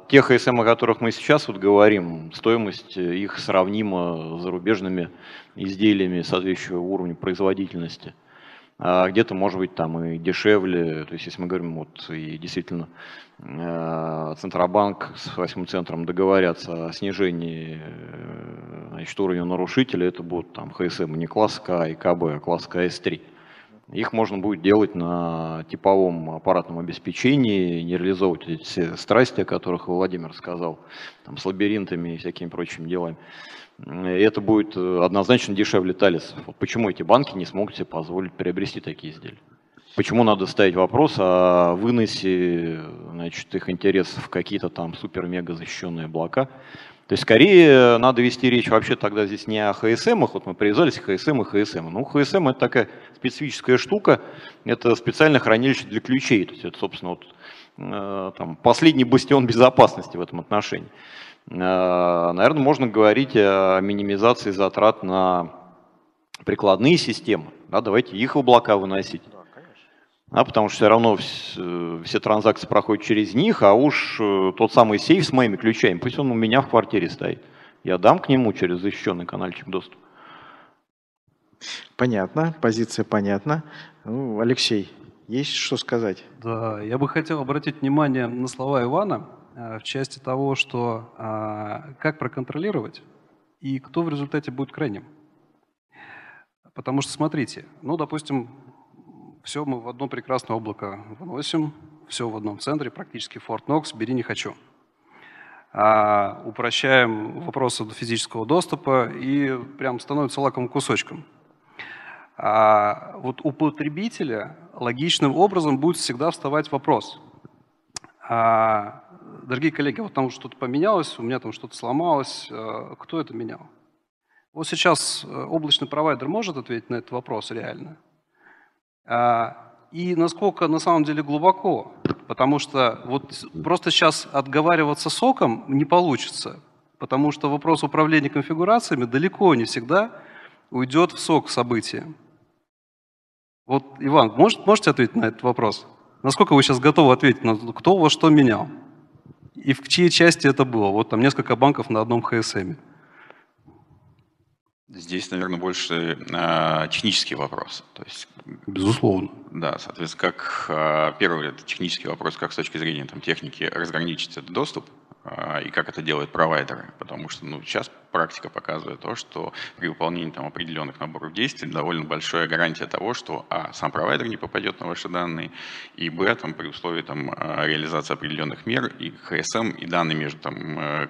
Те ХСМ, о которых мы сейчас вот говорим, стоимость их сравнима с зарубежными изделиями соответствующего уровня производительности. А где-то, может быть, там и дешевле. То есть, если мы говорим, вот и действительно Центробанк с 8-м центром договорятся о снижении, значит, уровня нарушителя, это будут там ХСМ не класс К и КБ, а класс КС3. Их можно будет делать на типовом аппаратном обеспечении, не реализовывать эти все страсти, о которых Владимир сказал, там, с лабиринтами и всякими прочими делами. И это будет однозначно дешевле Талесов. Вот почему эти банки не смогут себе позволить приобрести такие изделия? Почему надо ставить вопрос о выносе, значит, их интересов в какие-то там супер-мега защищенные облака? То есть, скорее, надо вести речь вообще тогда здесь не о ХСМах, вот мы привязались к ХСМ и ХСМ. Ну, ХСМ — это такая специфическая штука, это специальное хранилище для ключей, то есть это, собственно, вот, там, последний бастион безопасности в этом отношении. Наверное, можно говорить о минимизации затрат на прикладные системы, да, давайте их в облака выносить. Да, потому что все равно все транзакции проходят через них, а уж тот самый сейф с моими ключами, пусть он у меня в квартире стоит. Я дам к нему через защищенный канальчик доступ. Понятно, позиция понятна. Ну, Алексей, есть что сказать? Да, я бы хотел обратить внимание на слова Ивана в части того, что как проконтролировать и кто в результате будет крайним. Потому что, смотрите, ну, допустим, все мы в одно прекрасное облако выносим, все в одном центре, практически Форт Нокс, бери не хочу. Упрощаем вопросы до физического доступа и прям становится лакомым кусочком. Вот у потребителя логичным образом будет всегда вставать вопрос. Дорогие коллеги, вот там что-то поменялось, у меня там что-то сломалось, кто это менял? Вот сейчас облачный провайдер может ответить на этот вопрос реально? И насколько на самом деле глубоко, потому что вот просто сейчас отговариваться соком не получится, потому что вопрос управления конфигурациями далеко не всегда уйдет в сок события. Вот, Иван, можете ответить на этот вопрос? Насколько вы сейчас готовы ответить на то, кто во что менял? И в чьей части это было? Вот там несколько банков на одном ХСМе. Здесь, наверное, больше технический вопрос. То есть, безусловно. Да, соответственно, как первый это технический вопрос, как с точки зрения там, техники разграничить этот доступ и как это делают провайдеры, потому что сейчас практика показывает то, что при выполнении определенных наборов действий довольно большая гарантия того, что сам провайдер не попадет на ваши данные, и при условии реализации определенных мер и ХСМ, и данные между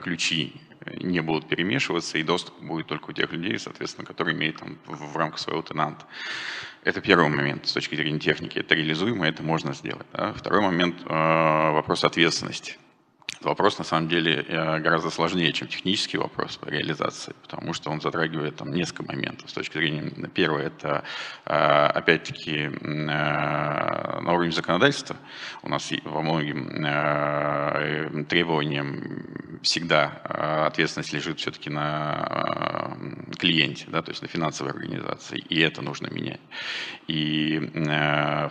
ключи не будут перемешиваться, и доступ будет только у тех людей, соответственно, которые имеют в рамках своего тенанта. Это первый момент с точки зрения техники. Это реализуемо, это можно сделать. Да? Второй момент – вопрос ответственности. Вопрос, на самом деле, гораздо сложнее, чем технический вопрос по реализации, потому что он затрагивает несколько моментов. С точки зрения, первое, это, опять-таки, на уровне законодательства. У нас во многим требованиям всегда ответственность лежит все-таки на клиенте, да, то есть на финансовой организации, и это нужно менять. И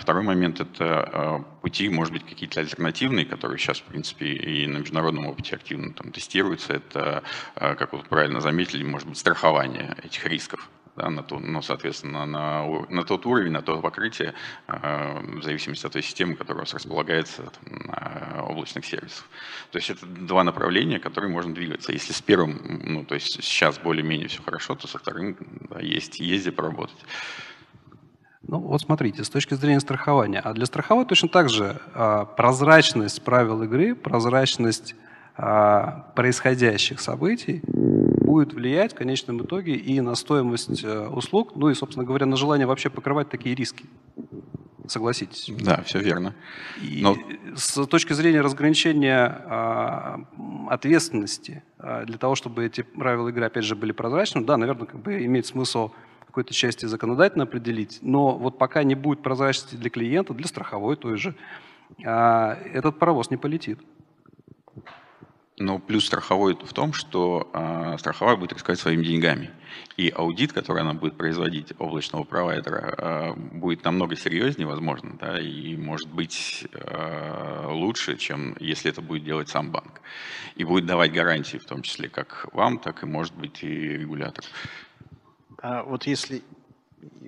второй момент, это пути, может быть, какие-то альтернативные, которые сейчас, в принципе, и на международном опыте активно тестируется, это, как вы правильно заметили, может быть, страхование этих рисков, да, соответственно, на тот уровень, на то покрытие, в зависимости от той системы, которая у вас располагается облачных сервисов. То есть это два направления, которые можно двигаться. Если с первым, то есть сейчас более-менее все хорошо, то со вторым, да, есть где поработать. Вот смотрите, с точки зрения страхования. А для страховой точно так же прозрачность правил игры, прозрачность происходящих событий будет влиять в конечном итоге и на стоимость услуг, и, собственно говоря, на желание вообще покрывать такие риски. Согласитесь? Да, все верно. С точки зрения разграничения ответственности, для того, чтобы эти правила игры, опять же, были прозрачными, да, наверное, имеет смысл какой-то части законодательно определить, но пока не будет прозрачности для клиента, для страховой той же, этот паровоз не полетит. Но плюс страховой в том, что страховая будет рисковать своими деньгами. И аудит, который она будет производить облачного провайдера, будет намного серьезнее, возможно, да, и может быть лучше, чем если это будет делать сам банк. И будет давать гарантии, в том числе как вам, так и, может быть, и регулятор. А вот если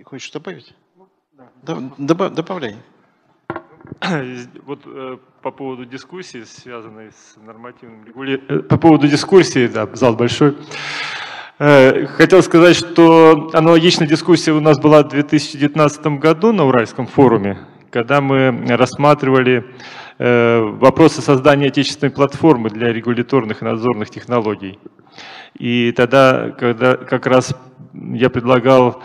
хочешь добавить, добавляй. По поводу дискуссии, связанной с нормативным регулированием. По поводу дискуссии, да, зал большой. Хотел сказать, что аналогичная дискуссия у нас была в 2019 году на Уральском форуме, когда мы рассматривали вопросы создания отечественной платформы для регуляторных и надзорных технологий. И тогда, когда как раз я предлагал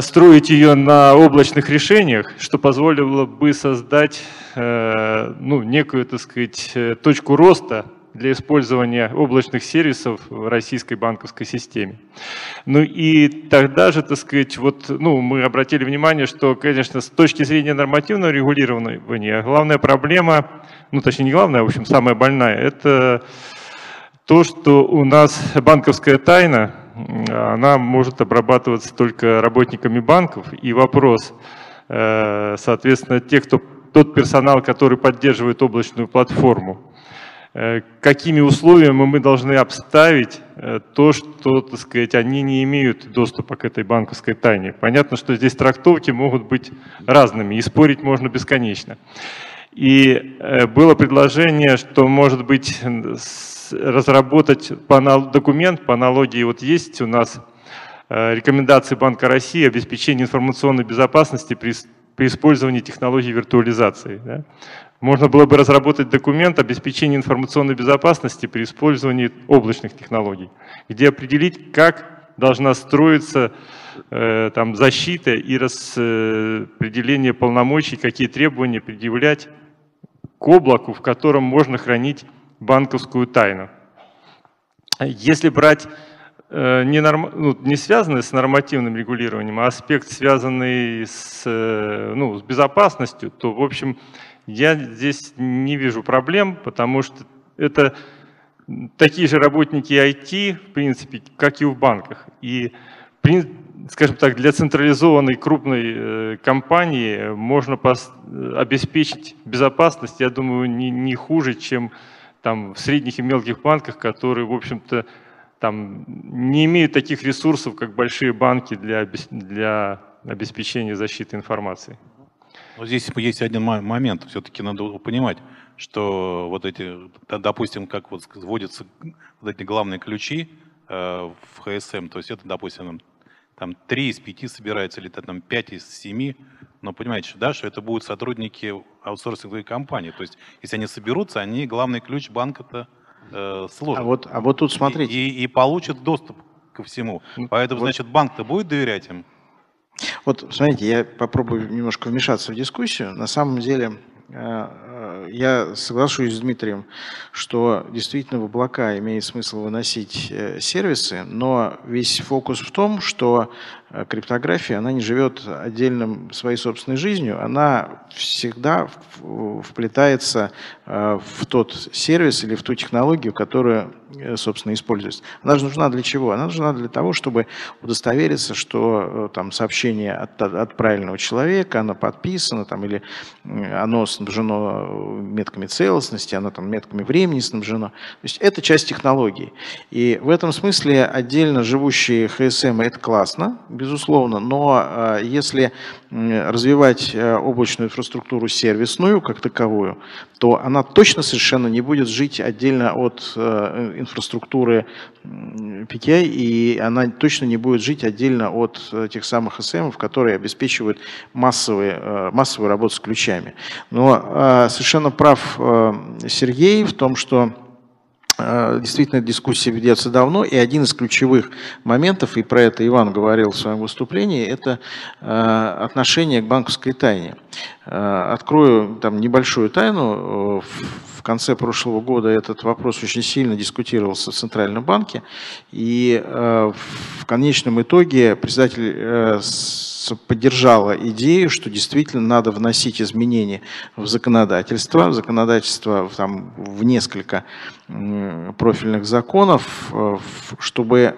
строить ее на облачных решениях, что позволило бы создать некую, так сказать, точку роста для использования облачных сервисов в российской банковской системе. И тогда же, так сказать, мы обратили внимание, что, конечно, с точки зрения нормативного регулирования, главная проблема, точнее не главная, в общем, самая больная, это то, что у нас банковская тайна, она может обрабатываться только работниками банков. И вопрос, соответственно, тот персонал, который поддерживает облачную платформу, какими условиями мы должны обставить то, что, так сказать, они не имеют доступа к этой банковской тайне. Понятно, что здесь трактовки могут быть разными, и спорить можно бесконечно. И было предложение, что, может быть, разработать документ по аналогии. Есть у нас рекомендации Банка России обеспечения информационной безопасности при использовании технологий виртуализации. Да? Можно было бы разработать документ обеспечения информационной безопасности при использовании облачных технологий, где определить, как должна строиться защита и распределение полномочий, какие требования предъявлять к облаку, в котором можно хранить банковскую тайну. Если брать не связанный с нормативным регулированием, а аспект, связанный с безопасностью, то, в общем, я здесь не вижу проблем, потому что это такие же работники IT, в принципе, как и в банках. И, скажем так, для централизованной крупной компании можно обеспечить безопасность, я думаю, не хуже, чем в средних и мелких банках, которые, в общем-то, не имеют таких ресурсов, как большие банки для обеспечения защиты информации. Но здесь есть один момент, все-таки надо понимать, что вот эти, допустим, как вот вводятся вот эти главные ключи в ХСМ, то есть это, допустим, там 3 из 5 собирается, или там 5 из 7, но понимаете, да, что это будут сотрудники аутсорсинговой компании, то есть если они соберутся, они главный ключ банка-то сложат. А вот тут смотрите. И получат доступ ко всему, поэтому, вот, значит, банк-то будет доверять им? Вот, смотрите, я попробую немножко вмешаться в дискуссию. На самом деле, я соглашусь с Дмитрием, что действительно в облака имеет смысл выносить сервисы, но весь фокус в том, что криптография, она не живет отдельным своей собственной жизнью, она всегда вплетается в тот сервис или в ту технологию, которая, собственно, используется. Она же нужна для чего? Она нужна для того, чтобы удостовериться, что там сообщение от правильного человека, оно подписано, там, или оно снабжено метками целостности, оно там метками времени снабжено. То есть это часть технологии. И в этом смысле отдельно живущие ХСМ — это классно, безусловно, но если развивать облачную инфраструктуру сервисную как таковую, то она точно совершенно не будет жить отдельно от инфраструктуры PCI, и она точно не будет жить отдельно от тех самых ХСМов, которые обеспечивают массовую работу с ключами. Но совершенно прав Сергей в том, что действительно, дискуссия ведется давно, и один из ключевых моментов, и про это Иван говорил в своем выступлении, это отношение к банковской тайне. Открою там небольшую тайну. В конце прошлого года этот вопрос очень сильно дискутировался в Центральном банке, и в конечном итоге председатель поддержала идею, что действительно надо вносить изменения в законодательство там, в несколько профильных законов, чтобы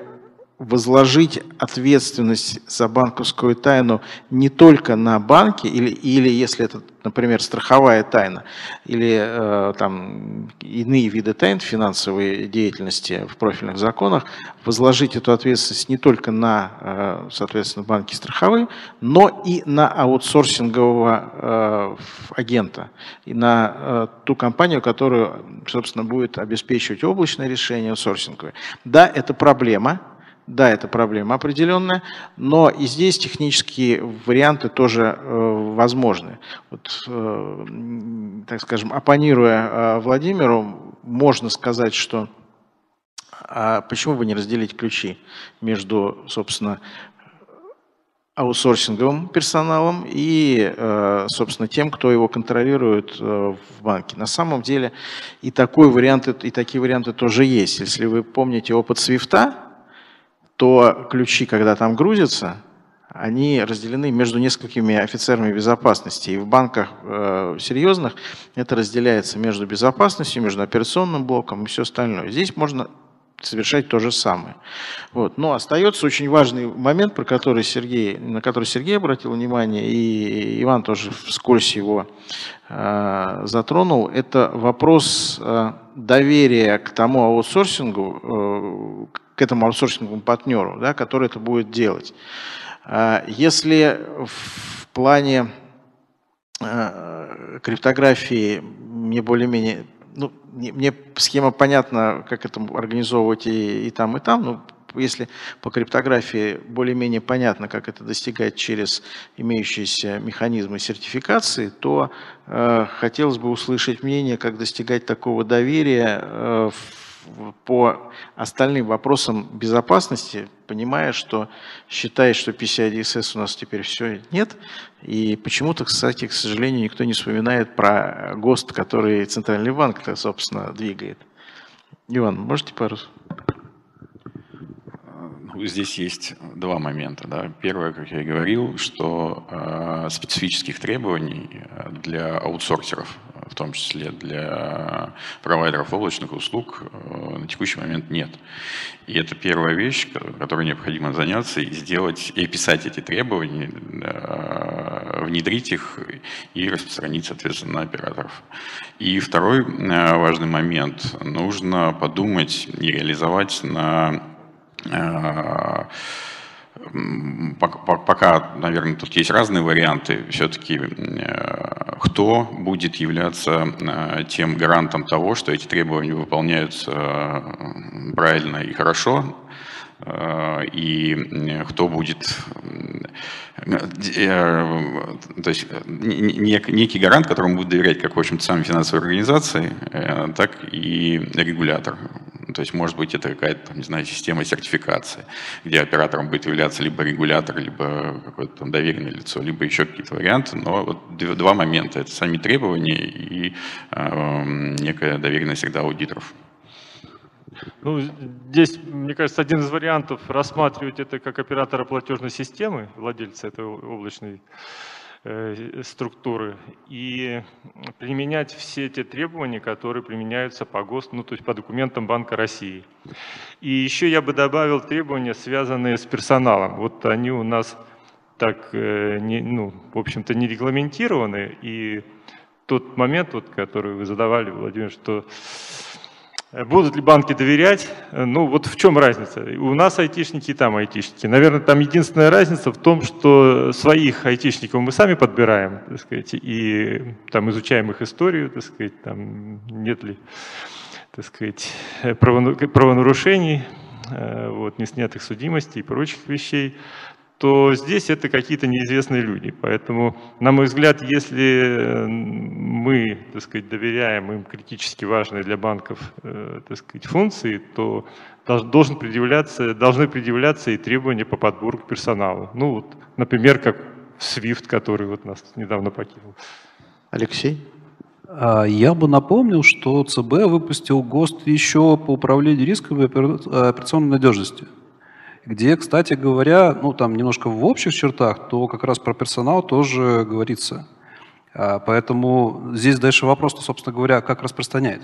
возложить ответственность за банковскую тайну не только на банки, или если это, например, страховая тайна, или там, иные виды тайн финансовой деятельности в профильных законах, возложить эту ответственность не только на, соответственно, банки страховые, но и на аутсорсингового агента, и на ту компанию, которую, собственно, будет обеспечивать облачное решение аутсорсинговое. Да, это проблема. Да, это проблема определенная, но и здесь технические варианты тоже возможны. Вот, так скажем, оппонируя Владимиру, можно сказать, что почему бы не разделить ключи между, собственно, аутсорсинговым персоналом и, собственно, тем, кто его контролирует в банке. На самом деле и такой вариант, и такие варианты тоже есть. Если вы помните опыт SWIFT, то ключи, когда там грузятся, они разделены между несколькими офицерами безопасности. И в банках серьезных это разделяется между безопасностью, между операционным блоком и все остальное. Здесь можно совершать то же самое. Вот. Но остается очень важный момент, на который Сергей обратил внимание, и Иван тоже вскользь его затронул. Это вопрос доверия к тому аутсорсингу, к этому аутсорсинговому партнеру, да, который это будет делать. Если в плане криптографии мне более-менее, ну, мне схема понятна, как это организовывать и там, но если по криптографии более-менее понятно, как это достигать через имеющиеся механизмы сертификации, то хотелось бы услышать мнение, как достигать такого доверия по остальным вопросам безопасности, понимая, что считает, что PCI-DSS у нас теперь все нет. И почему-то, кстати, к сожалению, никто не вспоминает про ГОСТ, который Центральный банк, собственно, двигает. Иван, можете пару? Здесь есть два момента. Да. Первое, как я и говорил, что специфических требований для аутсорсеров, в том числе для провайдеров облачных услуг, на текущий момент нет. И это первая вещь, которой необходимо заняться и сделать, и писать эти требования, внедрить их и распространить, соответственно, на операторов. И второй важный момент. Нужно подумать и реализовать на пока, наверное, тут есть разные варианты, все-таки кто будет являться тем гарантом того, что эти требования выполняются правильно и хорошо, и кто будет, то есть некий гарант, которому будет доверять как, в общем, сами финансовые организации, так и регулятор. То есть, может быть, это какая-то, не знаю, система сертификации, где оператором будет являться либо регулятор, либо какое-то там доверенное лицо, либо еще какие-то варианты. Но вот два момента – это сами требования и некая доверенность всегда аудиторов. Ну, здесь, мне кажется, один из вариантов рассматривать это как оператора платежной системы, владельца этой облачной структуры, и применять все те требования, которые применяются по ГОСТу, ну, то есть по документам Банка России. И еще я бы добавил требования, связанные с персоналом. Вот они у нас так, ну, в общем-то, не регламентированы. И тот момент, вот, который вы задавали, Владимир, что будут ли банки доверять? Ну вот в чем разница? У нас айтишники и там айтишники. Наверное, там единственная разница в том, что своих айтишников мы сами подбираем, так сказать, и там изучаем их историю, так сказать, там нет ли, так сказать, правонарушений, вот, не снятых судимостей и прочих вещей, то здесь это какие-то неизвестные люди. Поэтому, на мой взгляд, если мы, так сказать, доверяем им критически важные для банков, так сказать, функции, то должны предъявляться и требования по подбору к персоналу. Ну вот, например, как SWIFT, который вот нас недавно покинул. Алексей? Я бы напомнил, что ЦБ выпустил ГОСТ еще по управлению риском и операционной надежностью, где, кстати говоря, ну там немножко в общих чертах, то как раз про персонал тоже говорится. Поэтому здесь дальше вопрос, собственно говоря, как распространять.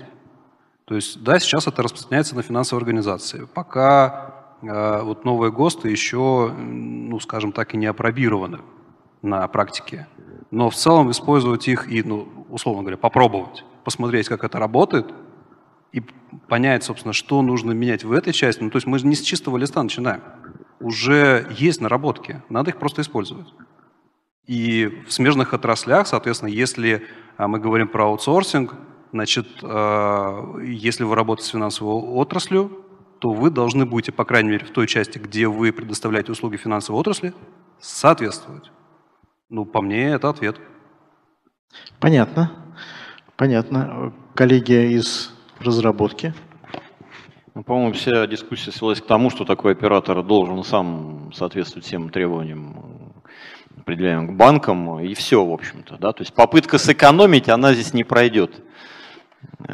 То есть, да, сейчас это распространяется на финансовые организации. Пока вот новые ГОСТы еще, ну скажем так, и не опробированы на практике. Но в целом использовать их и, ну, условно говоря, попробовать, посмотреть, как это работает, и понять, собственно, что нужно менять в этой части. Ну, то есть мы не с чистого листа начинаем. Уже есть наработки, надо их просто использовать. И в смежных отраслях, соответственно, если мы говорим про аутсорсинг, значит, если вы работаете с финансовой отраслью, то вы должны будете, по крайней мере, в той части, где вы предоставляете услуги финансовой отрасли, соответствовать. Ну, по мне, это ответ. Понятно. Понятно. Коллеги из разработки. Ну, по-моему, вся дискуссия свелась к тому, что такой оператор должен сам соответствовать всем требованиям, определяемым к банкам, и все, в общем-то. Да? То есть попытка сэкономить, она здесь не пройдет.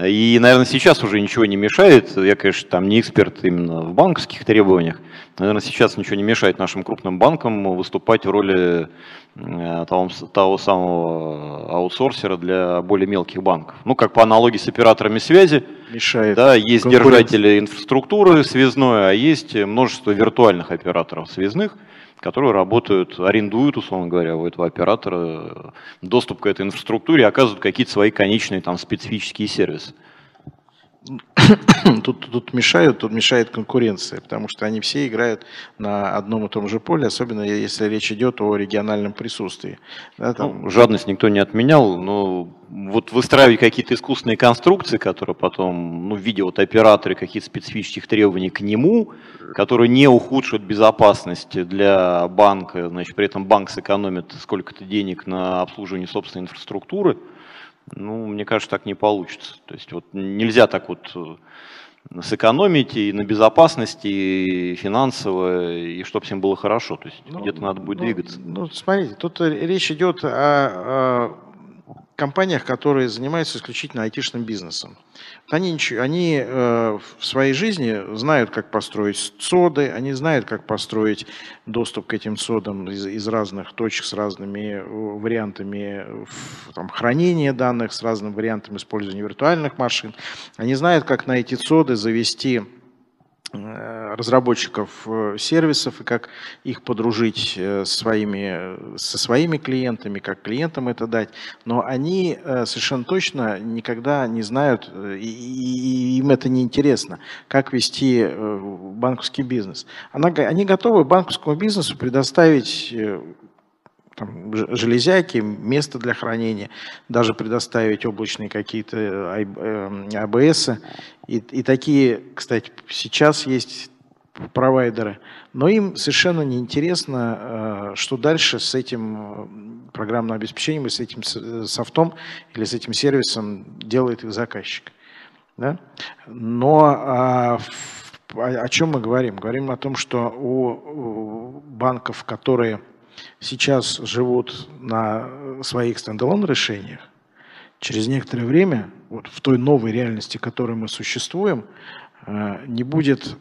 И, наверное, сейчас уже ничего не мешает. Я, конечно, там не эксперт именно в банковских требованиях. Наверное, сейчас ничего не мешает нашим крупным банкам выступать в роли того самого аутсорсера для более мелких банков. Ну, как по аналогии с операторами связи. Мешает. Да, есть держатели инфраструктуры связной, а есть множество виртуальных операторов связных, которые работают, арендуют, условно говоря, у этого оператора доступ к этой инфраструктуре и оказывают какие-то свои конечные там специфические сервисы. Тут мешает конкуренция, потому что они все играют на одном и том же поле, особенно если речь идет о региональном присутствии. Да, там... ну, жадность никто не отменял, но вот выстраивать какие-то искусственные конструкции, которые потом, ну, в виде вот операторы каких-то специфических требований к нему, которые не ухудшат безопасность для банка, значит, при этом банк сэкономит сколько-то денег на обслуживание собственной инфраструктуры. Ну, мне кажется, так не получится. То есть вот нельзя так вот сэкономить и на безопасности, и финансово, и чтобы всем было хорошо. То есть где-то надо будет двигаться. Ну, смотрите, тут речь идет о компаниях, которые занимаются исключительно айтишным бизнесом. Они в своей жизни знают, как построить СОДы, они знают, как построить доступ к этим СОДам из разных точек с разными вариантами там, хранения данных, с разным вариантом использования виртуальных машин. Они знают, как на эти СОДы завести разработчиков сервисов и как их подружить со своими клиентами, как клиентам это дать. Но они совершенно точно никогда не знают, и им это не интересно, как вести банковский бизнес. Они готовы банковскому бизнесу предоставить там железяки, место для хранения, даже предоставить облачные какие-то АБСы. И такие, кстати, сейчас есть провайдеры. Но им совершенно неинтересно, что дальше с этим программным обеспечением, и с этим софтом или с этим сервисом делает их заказчик. Да? Но о чем мы говорим? Говорим о том, что у банков, которые сейчас живут на своих стендалон-решениях, через некоторое время, вот в той новой реальности, в которой мы существуем, не будет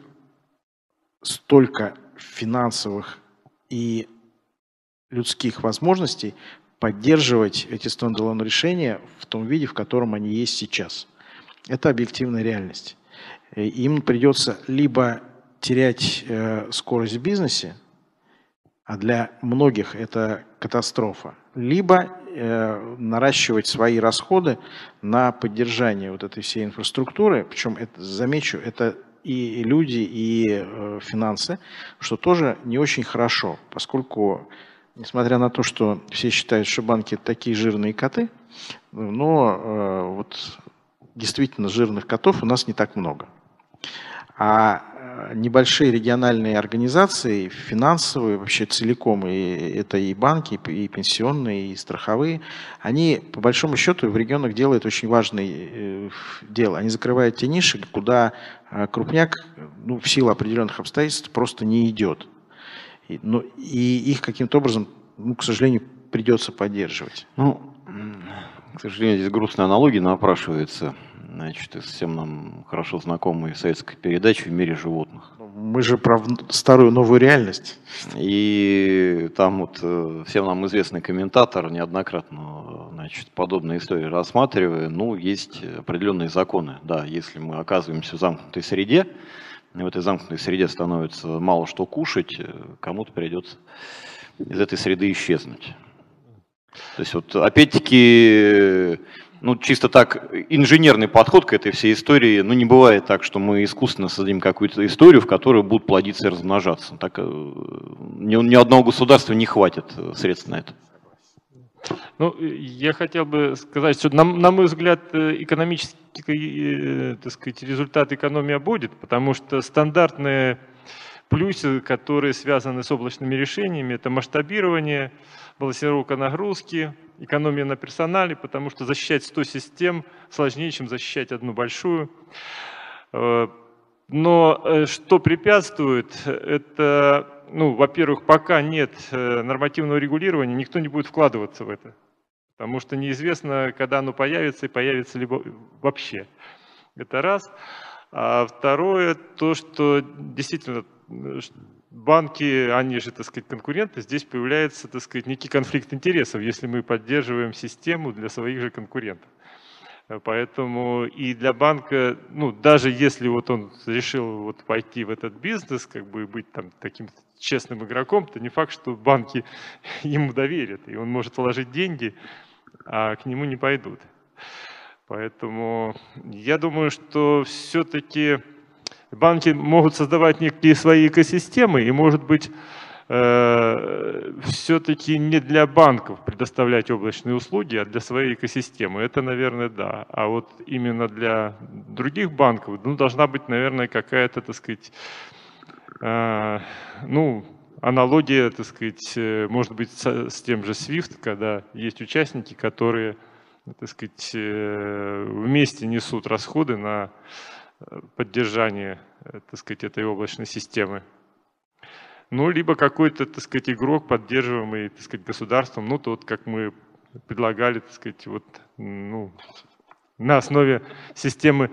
столько финансовых и людских возможностей поддерживать эти стендалон-решения в том виде, в котором они есть сейчас. Это объективная реальность. Им придется либо терять скорость в бизнесе, а для многих это катастрофа, либо наращивать свои расходы на поддержание вот этой всей инфраструктуры, причем, это, замечу, это и люди, и финансы, что тоже не очень хорошо, поскольку, несмотря на то, что все считают, что банки такие жирные коты, но вот действительно жирных котов у нас не так много. А небольшие региональные организации, финансовые вообще целиком, и это и банки, и пенсионные, и страховые, они по большому счету в регионах делают очень важное дело. Они закрывают те ниши, куда крупняк, ну, в силу определенных обстоятельств просто не идет. И их каким-то образом, ну, к сожалению, придется поддерживать. Ну, к сожалению, здесь грустная аналогия напрашивается. Значит, всем нам хорошо знакомые советской передачи «В мире животных». Мы же про старую новую реальность. И там вот всем нам известный комментатор неоднократно, значит, подобные истории рассматривая. Ну, есть определенные законы. Да, если мы оказываемся в замкнутой среде, и в этой замкнутой среде становится мало что кушать, кому-то придется из этой среды исчезнуть. То есть вот опять-таки... Ну, чисто так, инженерный подход к этой всей истории, ну, не бывает так, что мы искусственно создадим какую-то историю, в которой будут плодиться и размножаться. Так, ни одного государства не хватит средств на это. Ну, я хотел бы сказать, что, на мой взгляд, экономический, так сказать, результат экономия будет, потому что стандартные плюсы, которые связаны с облачными решениями, это масштабирование, балансировка нагрузки, экономия на персонале, потому что защищать 100 систем сложнее, чем защищать одну большую. Но что препятствует, это, ну, во-первых, пока нет нормативного регулирования, никто не будет вкладываться в это, потому что неизвестно, когда оно появится и появится ли вообще. Это раз. А второе, то, что действительно... Банки, они же, так сказать, конкуренты, здесь появляется, так сказать, некий конфликт интересов, если мы поддерживаем систему для своих же конкурентов. Поэтому и для банка, ну, даже если вот он решил вот пойти в этот бизнес, как бы быть там таким честным игроком, то не факт, что банки ему доверят, и он может вложить деньги, а к нему не пойдут. Поэтому я думаю, что все-таки... Банки могут создавать некие свои экосистемы, и, может быть, все-таки не для банков предоставлять облачные услуги, а для своей экосистемы. Это, наверное, да. А вот именно для других банков, ну, должна быть, наверное, какая-то, так сказать, ну, аналогия, так сказать, может быть, с тем же SWIFT, когда есть участники, которые, так сказать, вместе несут расходы на... поддержание, так сказать, этой облачной системы. Ну, либо какой-то, так сказать, игрок, поддерживаемый, так сказать, государством, ну, тот, как мы предлагали, так сказать, вот, ну, на основе системы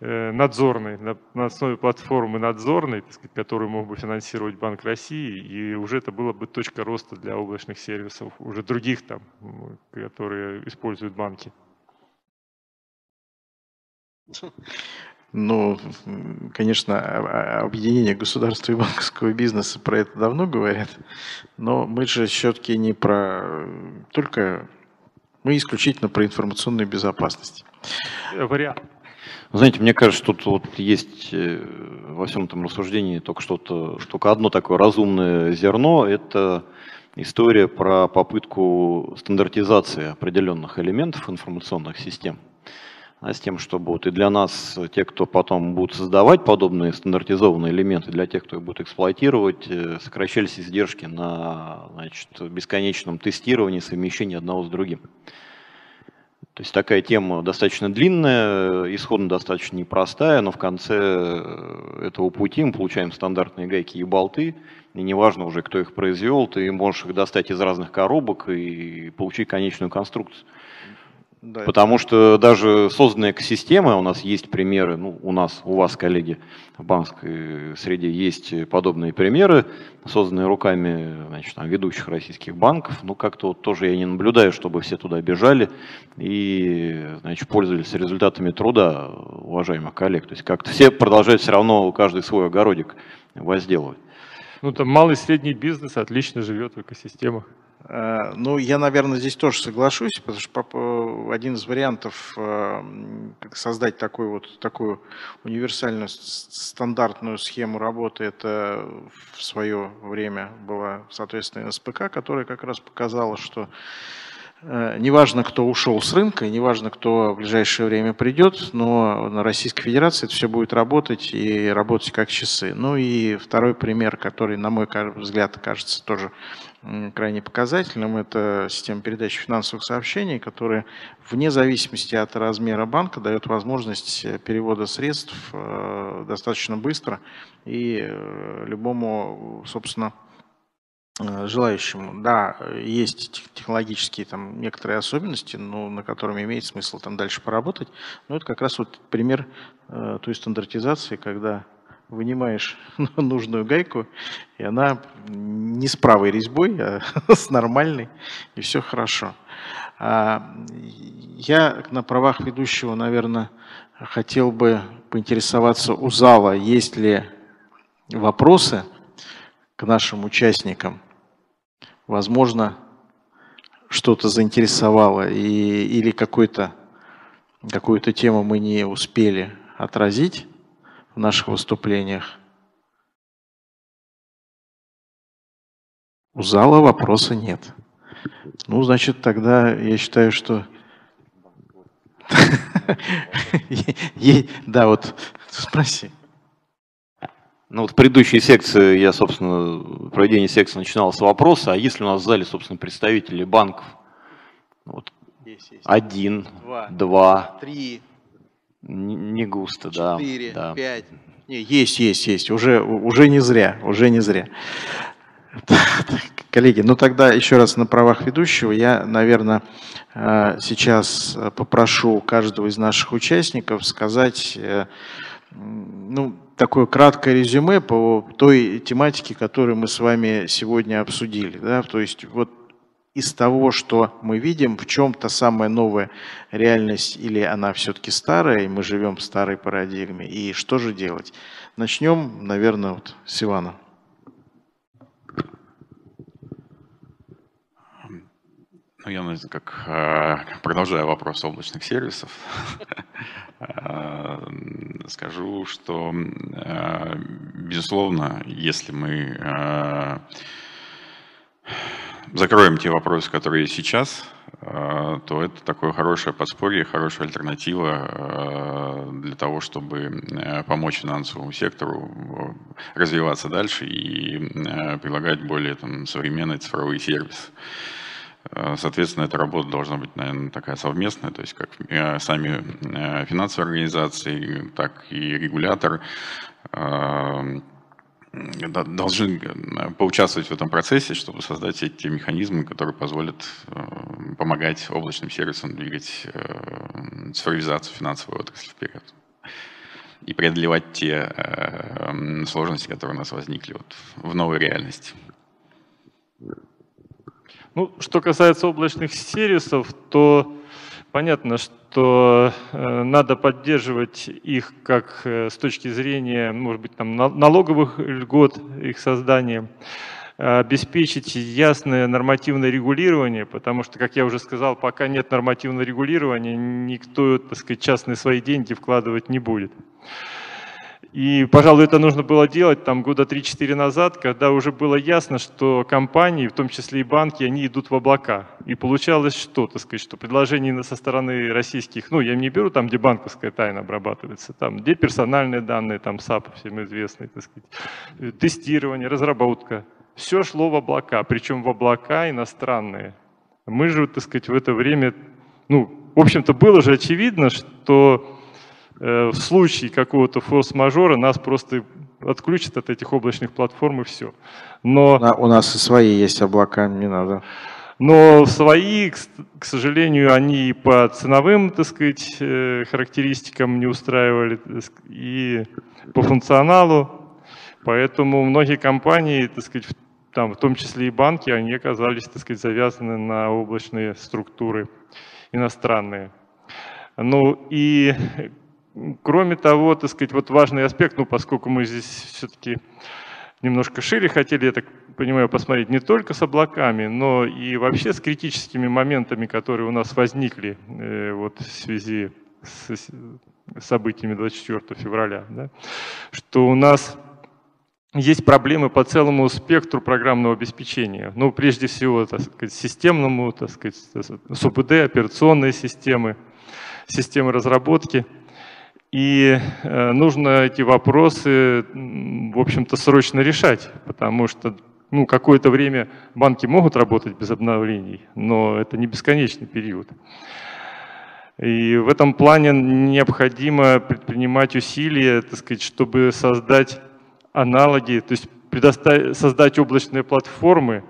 надзорной, на основе платформы надзорной, так сказать, которую мог бы финансировать Банк России, и уже это была бы точка роста для облачных сервисов, уже других там, которые используют банки. Но, конечно, объединение государства и банковского бизнеса про это давно говорят, но мы же все-таки не про только, мы исключительно про информационную безопасность. Вариант. Знаете, мне кажется, тут вот есть во всем этом рассуждении только одно такое разумное зерно, это история про попытку стандартизации определенных элементов информационных систем. А с тем, чтобы вот и для нас, те, кто потом будут создавать подобные стандартизованные элементы, для тех, кто их будет эксплуатировать, сокращались издержки на, значит, бесконечном тестировании, совмещении одного с другим. То есть такая тема достаточно длинная, исходно достаточно непростая, но в конце этого пути мы получаем стандартные гайки и болты, и неважно уже, кто их произвел, ты можешь их достать из разных коробок и получить конечную конструкцию. Да, потому что даже созданная экосистема, у нас есть примеры, ну, у вас, коллеги, в банковской среде есть подобные примеры, созданные руками, значит, там, ведущих российских банков, но как-то вот тоже я не наблюдаю, чтобы все туда бежали и, значит, пользовались результатами труда уважаемых коллег. То есть как-то все продолжают все равно каждый свой огородик возделывать. Ну, там малый и средний бизнес отлично живет в экосистемах. Ну, я, наверное, здесь тоже соглашусь, потому что один из вариантов создать такую универсальную стандартную схему работы, это в свое время была, соответственно, НСПК, которая как раз показала, что неважно, кто ушел с рынка, неважно, кто в ближайшее время придет, но на Российской Федерации это все будет работать и работать как часы. Ну и второй пример, который, на мой взгляд, кажется тоже крайне показательным, это система передачи финансовых сообщений, которая вне зависимости от размера банка дает возможность перевода средств достаточно быстро и любому, собственно, желающему. Да, есть технологические там некоторые особенности, но на которыми имеет смысл там дальше поработать. Но это как раз вот пример той стандартизации, когда вынимаешь нужную гайку, и она не с правой резьбой, а с нормальной, и все хорошо. Я на правах ведущего, наверное, хотел бы поинтересоваться у зала, есть ли вопросы к нашим участникам. Возможно, что-то заинтересовало или какую-то тему мы не успели отразить в наших выступлениях. У зала вопроса нет. Ну, значит, тогда я считаю, что... Да, вот спроси. Ну вот в предыдущей секции я, собственно, проведение секции начинал с вопроса, а если у нас в зале, собственно, представители банков? Вот. Есть. Один, два, три. Не густо, 4, да. 5. Не, есть. Уже не зря. Коллеги, ну тогда еще раз на правах ведущего я, наверное, сейчас попрошу каждого из наших участников сказать, ну, такое краткое резюме по той тематике, которую мы с вами сегодня обсудили. Да? То есть вот из того, что мы видим, в чем та самая новая реальность, или она все-таки старая, и мы живем в старой парадигме, и что же делать? Начнем, наверное, вот с Ивана. Ну, я, наверное, продолжаю вопрос облачных сервисов. Скажу, что, безусловно, если мы закроем те вопросы, которые есть сейчас, то это такое хорошее подспорье, хорошая альтернатива для того, чтобы помочь финансовому сектору развиваться дальше и предлагать более современные цифровые сервисы. Соответственно, эта работа должна быть, наверное, такая совместная, то есть как сами финансовые организации, так и регулятор должны поучаствовать в этом процессе, чтобы создать все те механизмы, которые позволят помогать облачным сервисам двигать цифровизацию финансовой отрасли вперед и преодолевать те сложности, которые у нас возникли в новой реальности. Ну, что касается облачных сервисов, то Понятно, что надо поддерживать их как с точки зрения, может быть, там, налоговых льгот, их создания, обеспечить ясное нормативное регулирование, потому что, как я уже сказал, пока нет нормативного регулирования, никто, так сказать, частные свои деньги вкладывать не будет. И, пожалуй, это нужно было делать там года 3-4 назад, когда уже было ясно, что компании, в том числе и банки, они идут в облака. И получалось что, так сказать, что предложение со стороны российских, ну, я не беру там, где банковская тайна обрабатывается, там, где персональные данные, там, САП всем известный, так сказать, тестирование, разработка. Все шло в облака, причем в облака иностранные. Мы же, так сказать, в это время, ну, в общем-то, было же очевидно, что в случае какого-то форс-мажора нас просто отключат от этих облачных платформ и все. Но у нас и свои есть облака, не надо. Но свои, к сожалению, они и по ценовым, так сказать, характеристикам не устраивали, и по функционалу. Поэтому многие компании, так сказать, там, в том числе и банки, они оказались, так сказать, завязаны на облачные структуры иностранные. Ну и кроме того, так сказать, вот важный аспект, ну поскольку мы здесь все-таки немножко шире хотели, я так понимаю, посмотреть не только с облаками, но и вообще с критическими моментами, которые у нас возникли вот в связи с событиями 24 февраля, да, что у нас есть проблемы по целому спектру программного обеспечения. Ну, прежде всего, так сказать, системному, так сказать, СУПД, операционные системы, системы разработки. И нужно эти вопросы, в общем-то, срочно решать, потому что ну, какое-то время банки могут работать без обновлений, но это не бесконечный период. И в этом плане необходимо предпринимать усилия, так сказать, чтобы создать аналоги, то есть создать облачные платформы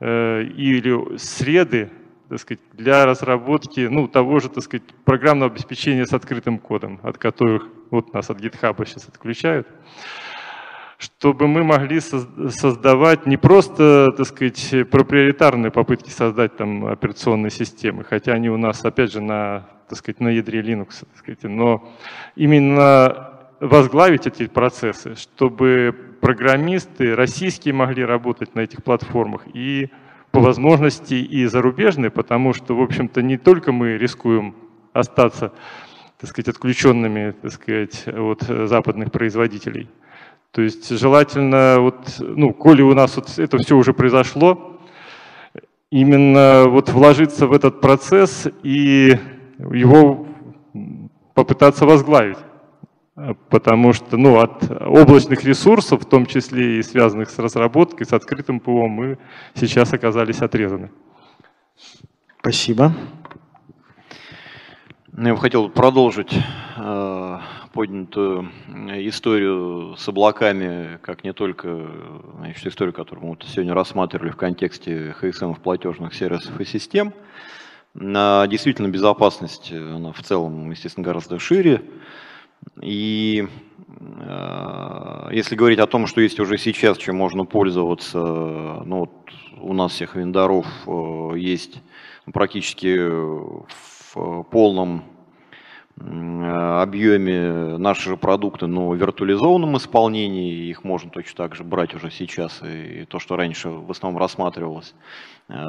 или среды, так сказать, для разработки ну, того же, так сказать, программного обеспечения с открытым кодом, от которых вот нас от GitHub сейчас отключают, чтобы мы могли создавать не просто, так сказать, проприетарные попытки создать там операционные системы, хотя они у нас, опять же, на, так сказать, на ядре Linux, так сказать, но именно возглавить эти процессы, чтобы программисты российские могли работать на этих платформах и по возможности и зарубежные, потому что, в общем-то, не только мы рискуем остаться, так сказать, отключенными, так сказать, от западных производителей. То есть желательно, вот, ну, коли у нас вот это все уже произошло, именно вот вложиться в этот процесс и его попытаться возглавить. Потому что ну, от облачных ресурсов, в том числе и связанных с разработкой, с открытым ПО, мы сейчас оказались отрезаны. Спасибо. Я бы хотел продолжить поднятую историю с облаками, как не только значит, историю, которую мы сегодня рассматривали в контексте ХСМ, платежных сервисов и систем. Действительно, безопасность она в целом, естественно, гораздо шире. И если говорить о том, что есть уже сейчас, чем можно пользоваться, ну, вот у нас всех вендоров есть практически в полном объеме наши же продукты, но в виртуализованном исполнении, их можно точно так же брать уже сейчас, и то, что раньше в основном рассматривалось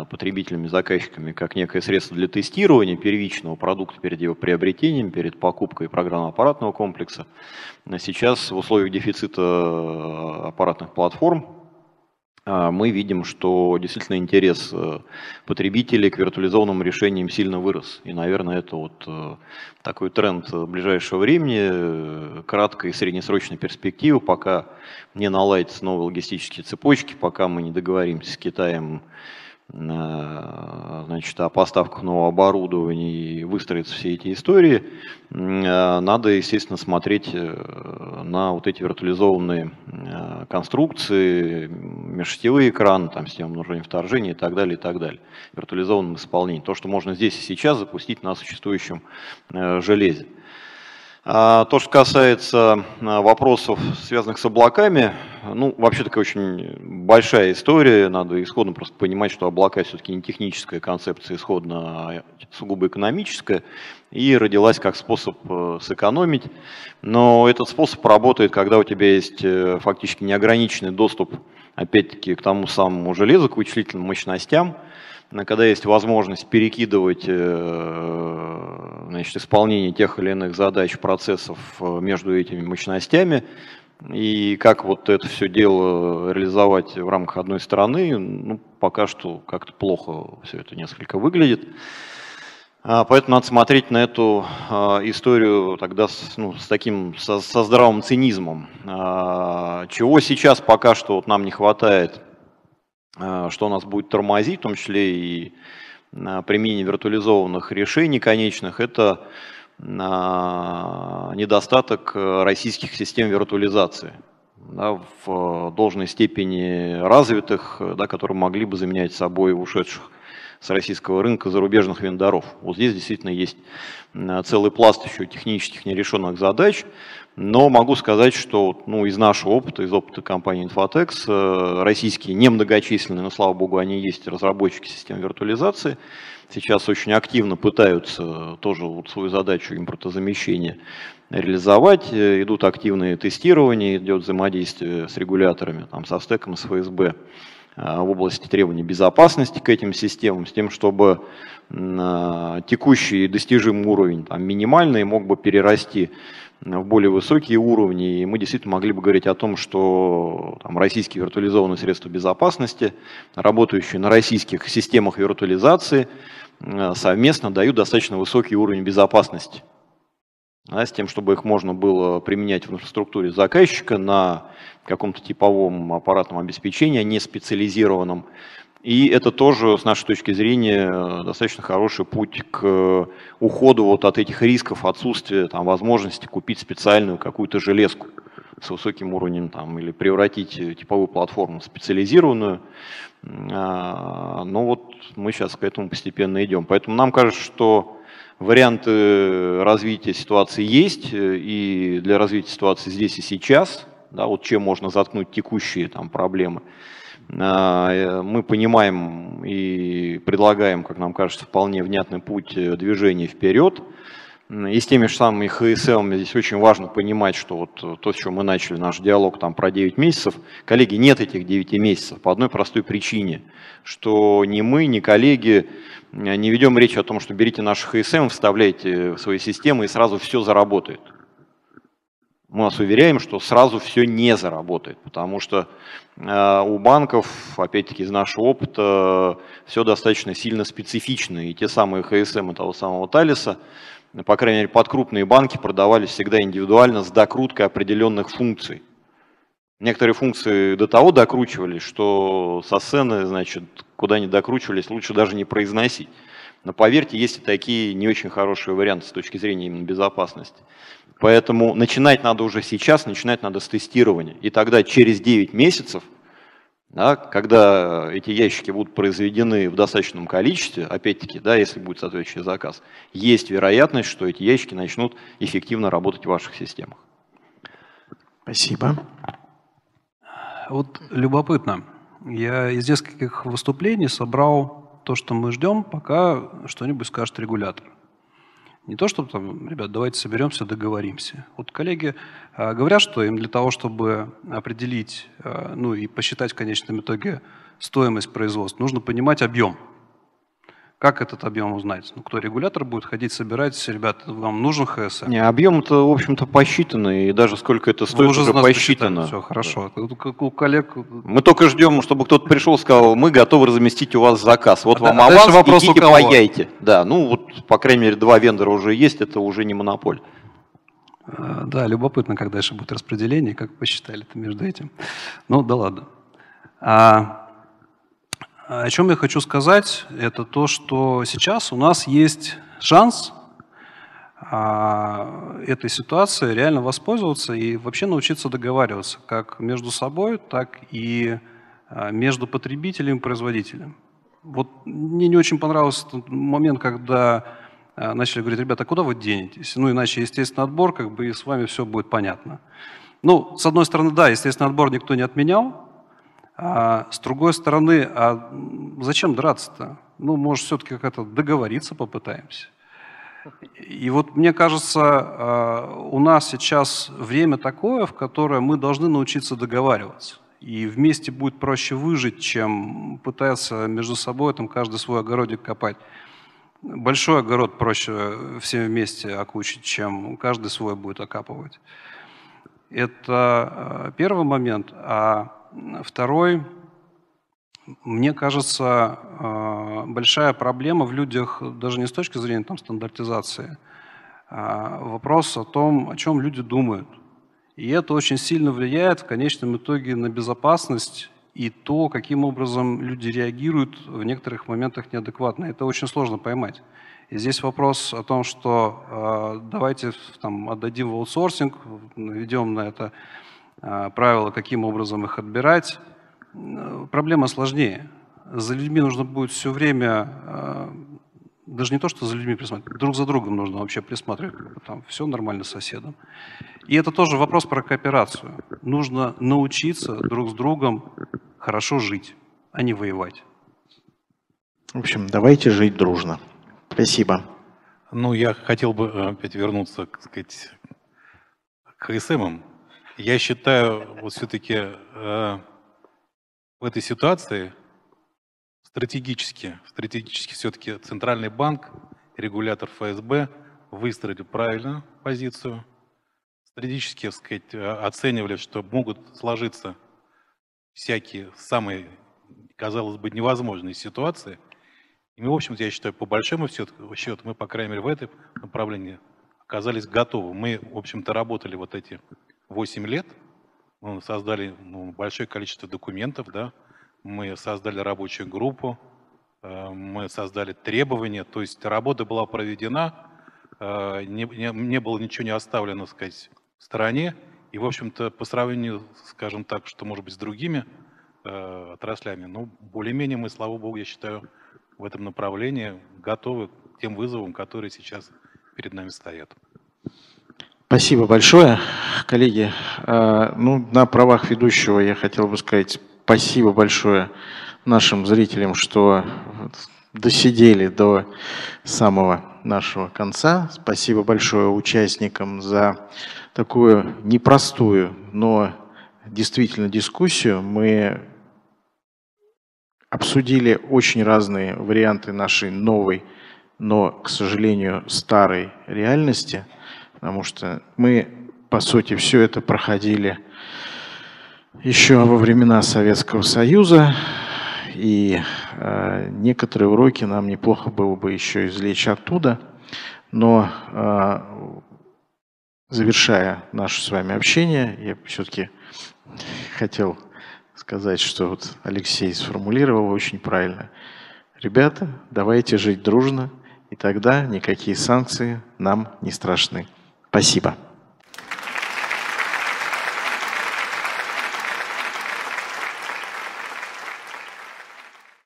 потребителями, заказчиками, как некое средство для тестирования первичного продукта перед его приобретением, перед покупкой программно-аппаратного комплекса. Сейчас в условиях дефицита аппаратных платформ мы видим, что действительно интерес потребителей к виртуализованным решениям сильно вырос. И, наверное, это вот такой тренд ближайшего времени, краткой и среднесрочной перспективы, пока не наладятся новые логистические цепочки, пока мы не договоримся с Китаем, значит, о поставках нового оборудования и выстроятся все эти истории, надо, естественно, смотреть на вот эти виртуализованные конструкции, межсетевые экраны, там, система обнаружения вторжения и так далее, в виртуализованном исполнении. То, что можно здесь и сейчас запустить на существующем железе. То, что касается вопросов, связанных с облаками, ну, вообще такая очень большая история. Надо исходно просто понимать, что облака все-таки не техническая концепция, исходно сугубо экономическая, и родилась как способ сэкономить. Но этот способ работает, когда у тебя есть фактически неограниченный доступ, опять-таки, к тому самому железу, к вычислительным мощностям, когда есть возможность перекидывать, значит, исполнение тех или иных задач, процессов между этими мощностями, и как вот это все дело реализовать в рамках одной страны, ну, пока что как-то плохо все это несколько выглядит. Поэтому надо смотреть на эту историю тогда со здравым цинизмом. Чего сейчас пока что вот нам не хватает, что нас будет тормозить, в том числе и применение виртуализованных решений конечных, это недостаток российских систем виртуализации, да, в должной степени развитых, да, которые могли бы заменять собой ушедших с российского рынка зарубежных вендоров. Вот здесь действительно есть целый пласт еще технических нерешенных задач, но могу сказать, что, ну, из нашего опыта, из опыта компании Infotex, российские немногочисленные, но слава богу, они есть, разработчики систем виртуализации, сейчас очень активно пытаются тоже вот свою задачу импортозамещения реализовать, идут активные тестирования, идет взаимодействие с регуляторами, там, со ФСТЭком, с ФСБ, в области требований безопасности к этим системам, с тем, чтобы текущий достижимый уровень, там, минимальный, мог бы перерасти в более высокие уровни, и мы действительно могли бы говорить о том, что там российские виртуализованные средства безопасности, работающие на российских системах виртуализации, совместно дают достаточно высокий уровень безопасности, да, с тем, чтобы их можно было применять в инфраструктуре заказчика на каком-то типовом аппаратном обеспечении, а не специализированном. И это тоже, с нашей точки зрения, достаточно хороший путь к уходу вот от этих рисков, отсутствия там возможности купить специальную какую-то железку с высоким уровнем там, или превратить типовую платформу в специализированную. Но вот мы сейчас к этому постепенно идем. Поэтому нам кажется, что варианты развития ситуации есть, и для развития ситуации здесь и сейчас, да, вот чем можно заткнуть текущие там проблемы, мы понимаем и предлагаем, как нам кажется, вполне внятный путь движения вперед. И с теми же самыми ХСМ здесь очень важно понимать, что вот то, с чего мы начали наш диалог там, про 9 месяцев, коллеги, нет этих 9 месяцев по одной простой причине, что ни мы, ни коллеги не ведем речь о том, что берите наши ХСМ, вставляйте в свои системы и сразу все заработает. Мы вас уверяем, что сразу все не заработает, потому что у банков, опять-таки из нашего опыта, все достаточно сильно специфично, и те самые ХСМ и того самого Талеса, по крайней мере, под крупные банки продавались всегда индивидуально с докруткой определенных функций. Некоторые функции до того докручивались, что со сцены, значит, куда ни докручивались, лучше даже не произносить. Но поверьте, есть и такие не очень хорошие варианты с точки зрения именно безопасности. Поэтому начинать надо уже сейчас, начинать надо с тестирования. И тогда через 9 месяцев, да, когда эти ящики будут произведены в достаточном количестве, опять-таки, да, если будет соответствующий заказ, есть вероятность, что эти ящики начнут эффективно работать в ваших системах. Спасибо. Вот любопытно. Я из нескольких выступлений собрал то, что мы ждем, пока что-нибудь скажет регулятор. Не то, чтобы там, ребят, давайте соберемся, договоримся. Вот коллеги говорят, что им для того, чтобы определить, ну и посчитать в конечном итоге стоимость производства, нужно понимать объем. Как этот объем узнать? Ну, кто регулятор будет ходить, собирать, ребят, вам нужен ХСМ? Не, объем-то, в общем-то, посчитан, и даже сколько это стоит, уже посчитано. Все, хорошо. Да. У коллег... Мы только ждем, чтобы кто-то пришел и сказал, мы готовы разместить у вас заказ. Вот вам аванс, вопрос, идите паяйте. Да, ну вот, по крайней мере, два вендора уже есть, это уже не монополь. Да, любопытно, как дальше будет распределение, как посчитали-то между этим. Ну, да ладно. О чем я хочу сказать, это то, что сейчас у нас есть шанс этой ситуации реально воспользоваться и вообще научиться договариваться как между собой, так и между потребителем и производителем. Вот мне не очень понравился тот момент, когда начали говорить: ребята, куда вы денетесь? Ну, иначе, естественно, отбор, как бы и с вами все будет понятно. Ну, с одной стороны, да, естественно, отбор никто не отменял. А с другой стороны, а зачем драться-то? Ну, может, все-таки как-то договориться попытаемся. И вот, мне кажется, у нас сейчас время такое, в которое мы должны научиться договариваться. И вместе будет проще выжить, чем пытаться между собой там каждый свой огородик копать. Большой огород проще всем вместе окучить, чем каждый свой будет окапывать. Это первый момент. А второй, мне кажется, большая проблема в людях, даже не с точки зрения там стандартизации, вопрос о том, о чем люди думают. И это очень сильно влияет в конечном итоге на безопасность и то, каким образом люди реагируют в некоторых моментах неадекватно. Это очень сложно поймать. И здесь вопрос о том, что давайте там отдадим в аутсорсинг, наведем на это правила, каким образом их отбирать. Проблема сложнее. За людьми нужно будет все время, даже не то, что за людьми присматривать, друг за другом нужно вообще присматривать, там все нормально с соседом. И это тоже вопрос про кооперацию. Нужно научиться друг с другом хорошо жить, а не воевать. В общем, давайте жить дружно. Спасибо. Ну, я хотел бы опять вернуться, так сказать, к ХСМ. Я считаю, вот все-таки в этой ситуации стратегически все-таки Центральный банк, регулятор ФСБ выстроили правильно позицию. Стратегически, так сказать, оценивали, что могут сложиться всякие самые, казалось бы, невозможные ситуации. И мы, в общем-то, я считаю, по большому счету, мы, по крайней мере, в этом направлении оказались готовы. Мы, в общем-то, работали вот эти 8 лет, мы создали большое количество документов, да, мы создали рабочую группу, мы создали требования, то есть работа была проведена, не было ничего не оставлено, сказать, в стороне, и, в общем-то, по сравнению, скажем так, что, может быть, с другими отраслями, ну, более-менее мы, слава богу, я считаю, в этом направлении готовы к тем вызовам, которые сейчас перед нами стоят. Спасибо большое, коллеги. Ну, на правах ведущего я хотел бы сказать спасибо большое нашим зрителям, что досидели до самого нашего конца. Спасибо большое участникам за такую непростую, но действительно дискуссию. Мы обсудили очень разные варианты нашей новой, но, к сожалению, старой реальности. Потому что мы, по сути, все это проходили еще во времена Советского Союза, и некоторые уроки нам неплохо было бы еще извлечь оттуда. Но, завершая наше с вами общение, я все-таки хотел сказать, что вот Алексей сформулировал очень правильно. Ребята, давайте жить дружно, и тогда никакие санкции нам не страшны. Спасибо.